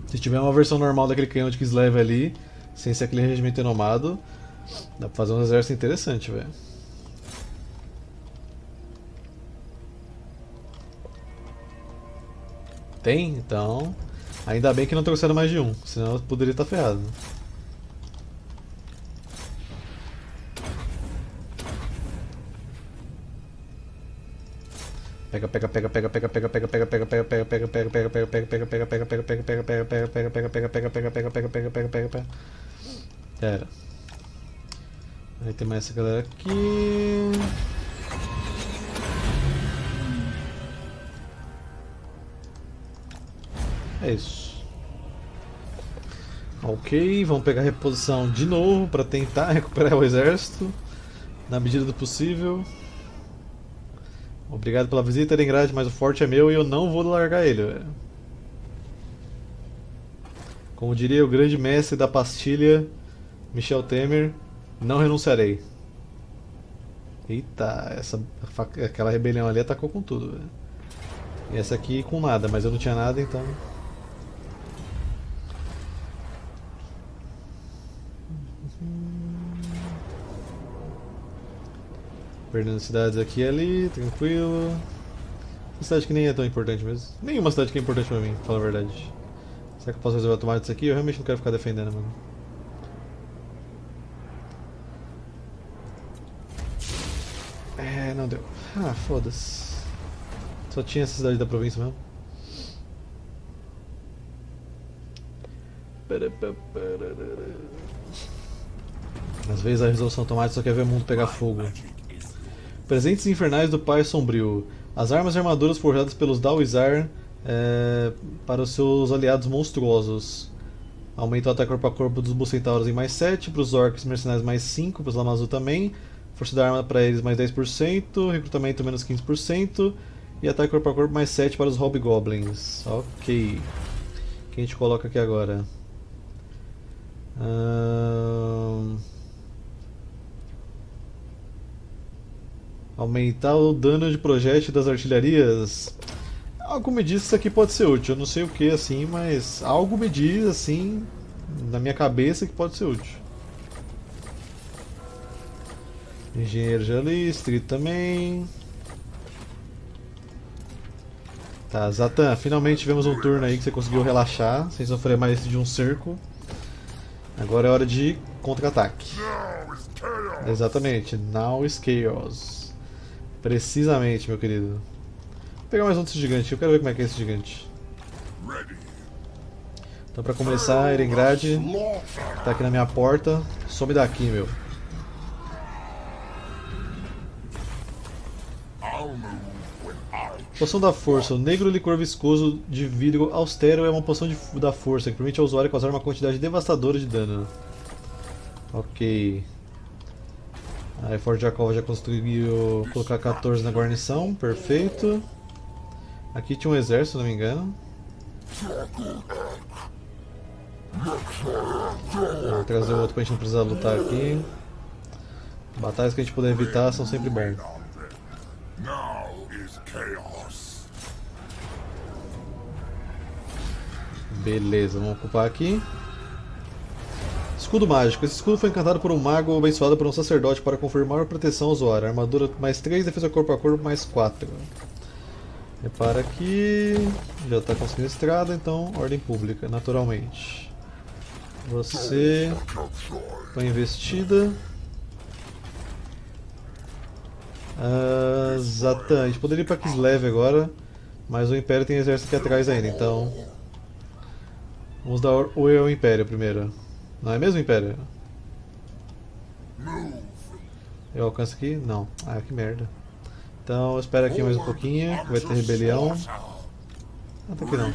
Se tiver uma versão normal daquele canhão de Kislev ali, sem ser aquele regimento renomado, dá pra fazer um exército interessante, velho. Tem? Então... Ainda bem que não trouxeram mais de um, senão eu poderia estar ferrado. Pega, pega, pega, pega, pega, pega, pega, pega, pega, pega, pega, pega, pega, pega, pega, pega, pega, pega, pega, pega, pega, pega, pega, pega, pega, pega, pega, pega, pega, pega, pega, pega, pega. Era. Aí tem mais essa galera aqui. É isso. Ok, vamos pegar a reposição de novo para tentar recuperar o exército na medida do possível. Obrigado pela visita, Erengrad, mas o forte é meu e eu não vou largar ele, véio. Como diria o grande mestre da pastilha, Michel Temer, não renunciarei. Eita, aquela rebelião ali atacou com tudo, véio. E essa aqui com nada, mas eu não tinha nada, então... Perdendo cidades aqui e ali, tranquilo. Uma cidade que nem é tão importante mesmo. Nenhuma cidade que é importante pra mim, pra falar a verdade. Será que eu posso resolver automático isso aqui? Eu realmente não quero ficar defendendo, mano. É, não deu. Ah, foda-se. Só tinha essa cidade da província mesmo. Às vezes a resolução automática só quer ver o mundo pegar fogo. Presentes infernais do Pai Sombrio. As armas e armaduras forjadas pelos Dawizar para os seus aliados monstruosos. Aumenta o ataque corpo a corpo dos Bucentauros em mais 7, para os Orcs Mercenários mais 5, para os Lamazu também. Força da arma para eles mais 10%, recrutamento menos 15% e ataque corpo a corpo mais 7 para os Hobgoblins. Ok. O que a gente coloca aqui agora? Aumentar o dano de projétil das artilharias. Algo me diz que isso aqui pode ser útil. Eu não sei o que assim, mas algo me diz assim na minha cabeça que pode ser útil. Engenheiro já ali, estrito também. Tá, Zathan, finalmente tivemos um turno aí que você conseguiu relaxar, sem sofrer mais de um cerco. Agora é hora de contra-ataque. Exatamente, Now is Chaos. Precisamente, meu querido. Vou pegar mais um desse gigante, eu quero ver como é que é esse gigante. Então, pra começar, Erengrad, tá aqui na minha porta, some daqui, meu. Poção da Força. O negro licor viscoso de vidro austero é uma poção da força que permite ao usuário causar uma quantidade devastadora de dano. Ok. Aí Forte Jacoba já conseguiu colocar 14 na guarnição. Perfeito. Aqui tinha um exército, se não me engano. Vou trazer o outro pra gente não precisar lutar aqui. Batalhas que a gente puder evitar são sempre bem. Beleza, vamos ocupar aqui. Escudo mágico. Esse escudo foi encantado por um mago ou abençoado por um sacerdote para conferir maior proteção ao usuário. Armadura mais 3, defesa corpo a corpo mais 4. Repara aqui. Já está conseguindo estrada, então ordem pública, naturalmente. Você foi investida. Zathan, a gente poderia ir para Kislev agora, mas o Império tem exército aqui atrás ainda, então vamos dar oi ao Império primeiro. Não é mesmo, Império? Eu alcanço aqui? Não. Ah, que merda. Então espera aqui mais um pouquinho, vai ter rebelião. Até que não.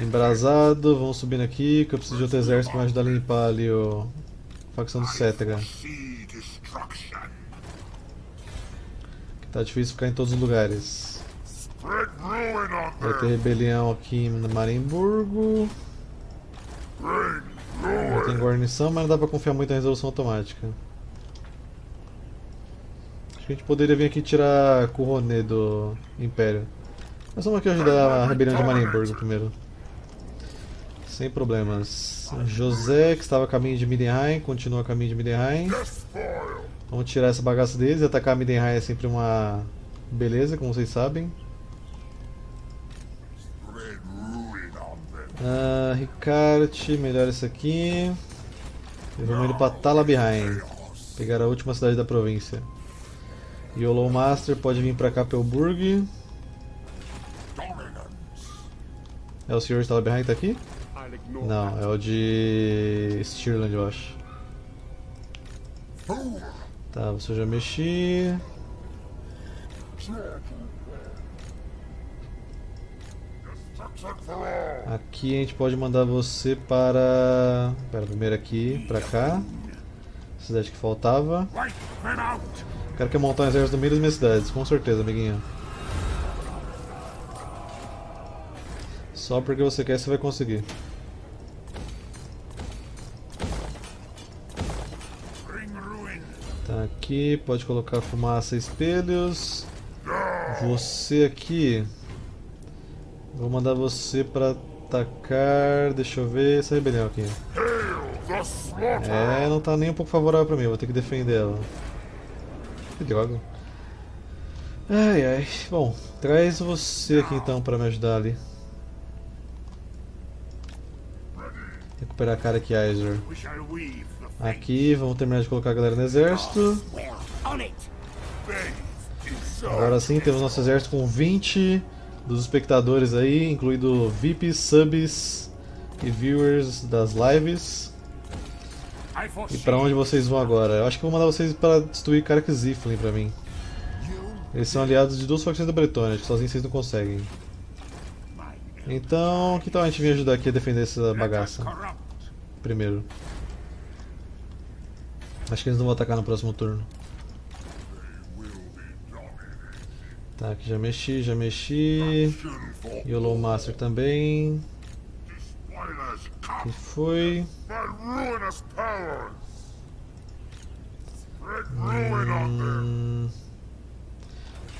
Embrasado, vamos subindo aqui, que eu preciso de outro exército para me ajudar a limpar ali o... facção do Setaka. Tá difícil ficar em todos os lugares. Vai ter rebelião aqui no Marienburgo. Não tem guarnição, mas não dá pra confiar muito na resolução automática. Acho que a gente poderia vir aqui tirar Kuroné do Império. Mas vamos aqui ajudar a rebelião de Marienburgo primeiro. Sem problemas. José, que estava a caminho de Middenheim, continua a caminho de Middenheim. Vamos tirar essa bagaça deles. Atacar Middenheim é sempre uma beleza, como vocês sabem. Ricard, melhor isso aqui. E vamos indo para Talabheim, pegar a última cidade da província. Yolo Master pode vir para Kapelburg. É o senhor de Talabheim que está aqui? Não, é o de Stirland, eu acho. Tá, você já mexi. Aqui a gente pode mandar você para... Pera, primeiro aqui, pra cá. Cidade que faltava. O cara quer montar um exército no meio das minhas cidades, com certeza, amiguinho. Só porque você quer, você vai conseguir. Tá aqui, pode colocar fumaça e espelhos. Você aqui. Vou mandar você pra atacar. Deixa eu ver essa rebelião aqui. É, não tá nem um pouco favorável pra mim, vou ter que defender ela. Que droga. Ai ai. Bom, traz você aqui então pra me ajudar ali. Recuperar a cara aqui, Aizer. Aqui, vamos terminar de colocar a galera no exército. Agora sim, temos nosso exército com 20 dos espectadores aí, incluindo VIPs, subs e viewers das lives. E pra onde vocês vão agora? Eu acho que vou mandar vocês pra destruir Krak Ziflin pra mim. Eles são aliados de duas facções da Bretônia, que sozinhos vocês não conseguem. Então, que tal a gente vir ajudar aqui a defender essa bagaça? Primeiro. Acho que eles não vão atacar no próximo turno. Tá, aqui já mexi, já mexi. Yolo Master também. Que foi?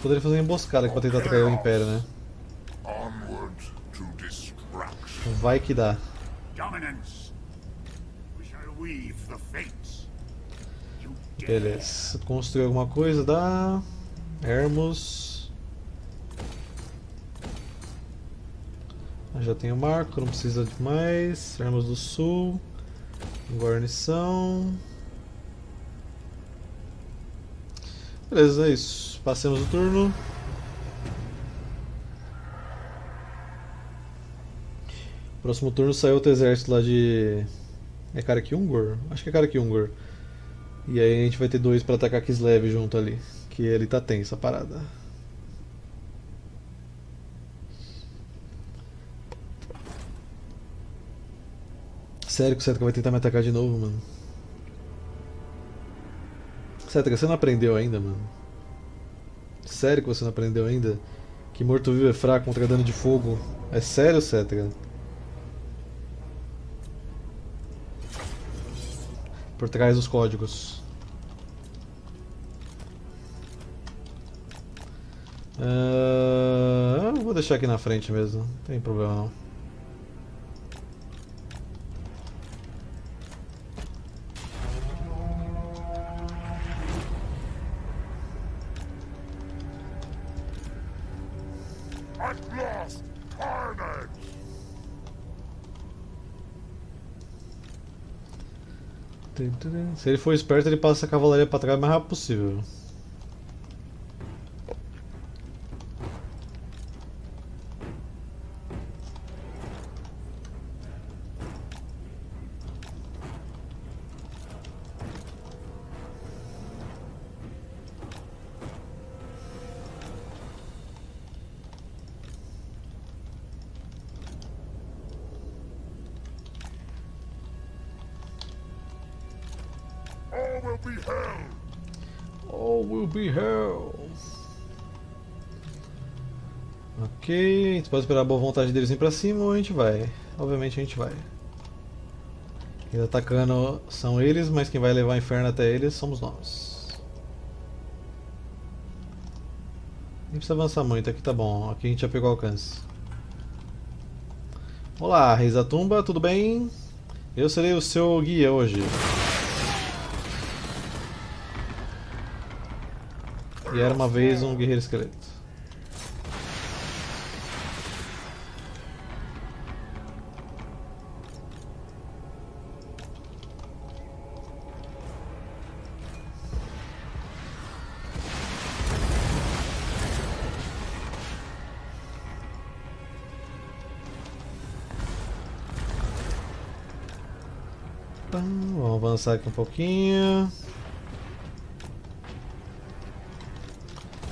Poderia fazer uma emboscada aqui pra tentar atrair o Império, né? Vai que dá. Beleza. Construir alguma coisa dá. Hermos. Já tem o marco, não precisa de mais. Hermos do Sul. Guarnição. Beleza, é isso. Passemos o turno. Próximo turno saiu outro exército lá de... É Karakagaki Ungur? Acho que é Karakagaki Ungur. E aí a gente vai ter dois pra atacar Kislev junto ali. Que ele tá tenso, a parada. Sério que o Setaka vai tentar me atacar de novo, mano? Setaka, você não aprendeu ainda, mano? Sério que você não aprendeu ainda? Que morto-vivo é fraco contra dano de fogo? É sério, Setaka? Por trás dos códigos. Vou deixar aqui na frente mesmo, não tem problema não. Se ele for esperto, ele passa a cavalaria para trás o mais rápido possível. Pode esperar a boa vontade deles ir pra cima ou a gente vai. Obviamente a gente vai. Quem tá atacando são eles, mas quem vai levar o inferno até eles somos nós. Nem precisa avançar muito, aqui tá bom. Aqui a gente já pegou alcance. Olá, Reis da Tumba, tudo bem? Eu serei o seu guia hoje. E era uma vez um guerreiro esqueleto. Vamos avançar aqui um pouquinho.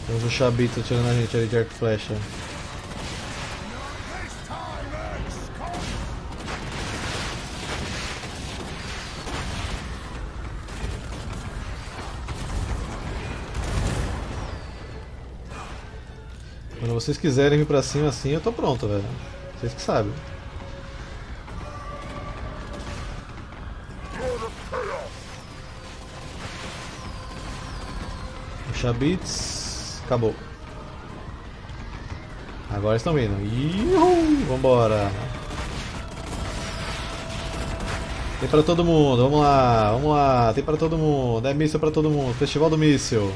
Temos o Shabits atirando a gente ali de arco e flecha. Quando vocês quiserem vir pra cima assim, eu tô pronto, velho. Vocês que sabem. Shabits, acabou. Agora estão vindo. Iuhu, vambora. Tem pra todo mundo, vamos lá, vamos lá. Tem pra todo mundo, é míssil pra todo mundo. Festival do míssil.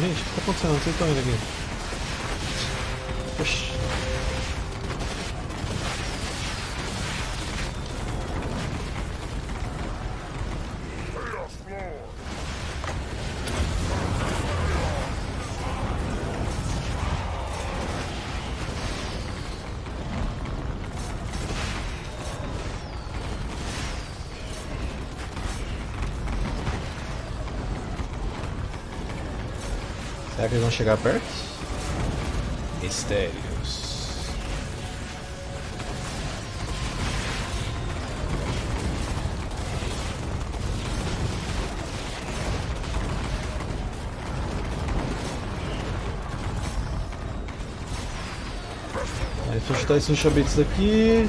Gente, o que tá acontecendo? Vocês estão indo aqui. Oxi. Será que eles vão chegar perto? Mistérios. Aí vou chutar esses Shabits aqui.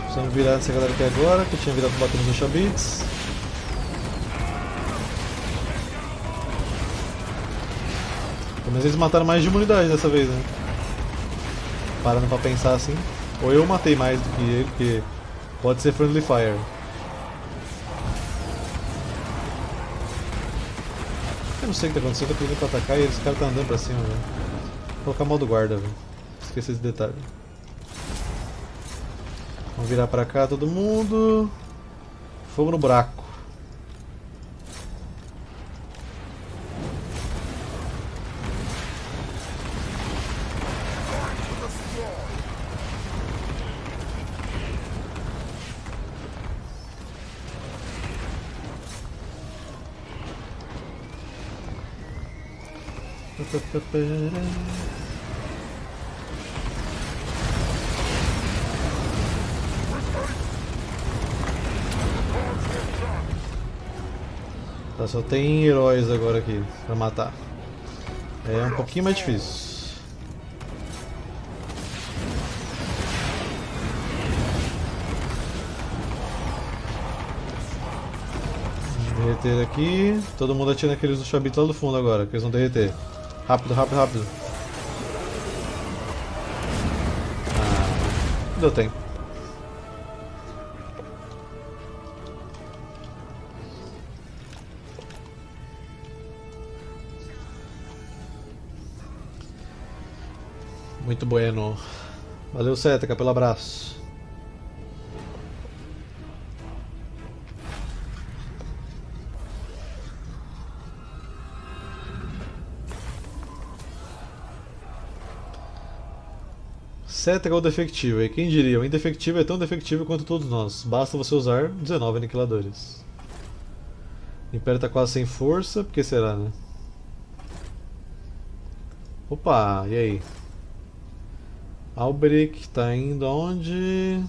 Precisamos virar essa galera aqui agora, que eu tinha virado batendo nos Shabits. Mas eles mataram mais de uma unidade dessa vez, né? Parando pra pensar assim. Ou eu matei mais do que ele, porque pode ser Friendly Fire. não sei o que tá acontecendo, eu tô pedindo pra atacar e esse cara tá andando pra cima, velho. Vou colocar modo guarda, velho. Esqueci esse detalhe. Vamos virar pra cá todo mundo. Fogo no buraco. Tá, só tem heróis agora aqui pra matar. É um pouquinho mais difícil. Vamos derreter aqui. Todo mundo atira naqueles do Shabits lá do fundo agora, que eles vão derreter. Rápido, rápido, rápido. Ah, deu tempo. Muito bueno. Valeu, Setaka, pelo abraço. Setaka é o defectivo, e quem diria, o indefectivo é tão defectivo quanto todos nós, basta você usar 19 aniquiladores. O Império tá quase sem força, porque será, né? Opa, e aí? Albrecht tá indo aonde?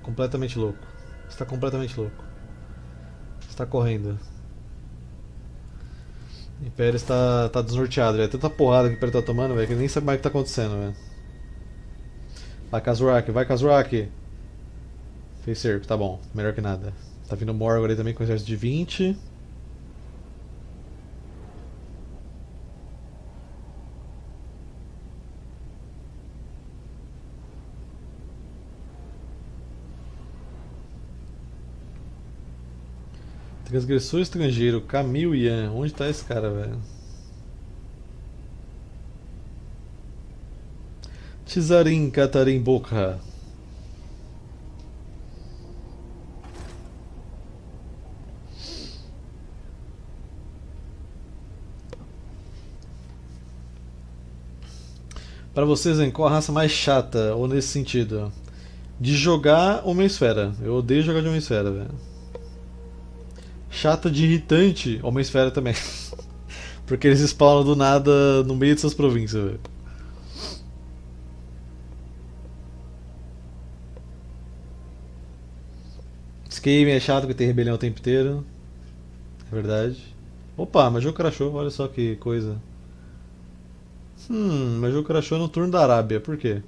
Completamente louco, está completamente louco. Está correndo. O Império está desnorteado, velho. Tanta porrada que o Império está tomando, velho, que nem sabe mais o que está acontecendo, velho. Vai, Kazuraki, vai, Kazuraki! Fez cerco, tá bom, melhor que nada. Tá vindo o Morgul ali também com um exército de 20. Transgressor estrangeiro, Camille Yan. Onde tá esse cara, velho? Tizarin Katarin Boca. Para vocês, hein, qual a raça mais chata, ou nesse sentido? De jogar Homem Esfera. Eu odeio jogar de Homem Esfera, velho. Chata de irritante, Homem Esfera também. Porque eles spawnam do nada no meio de suas províncias, velho. Esse game é chato porque tem rebelião o tempo inteiro. É verdade. Opa, mas o jogo crashou, olha só que coisa. Mas o jogo crashou no turno da Arábia, por quê?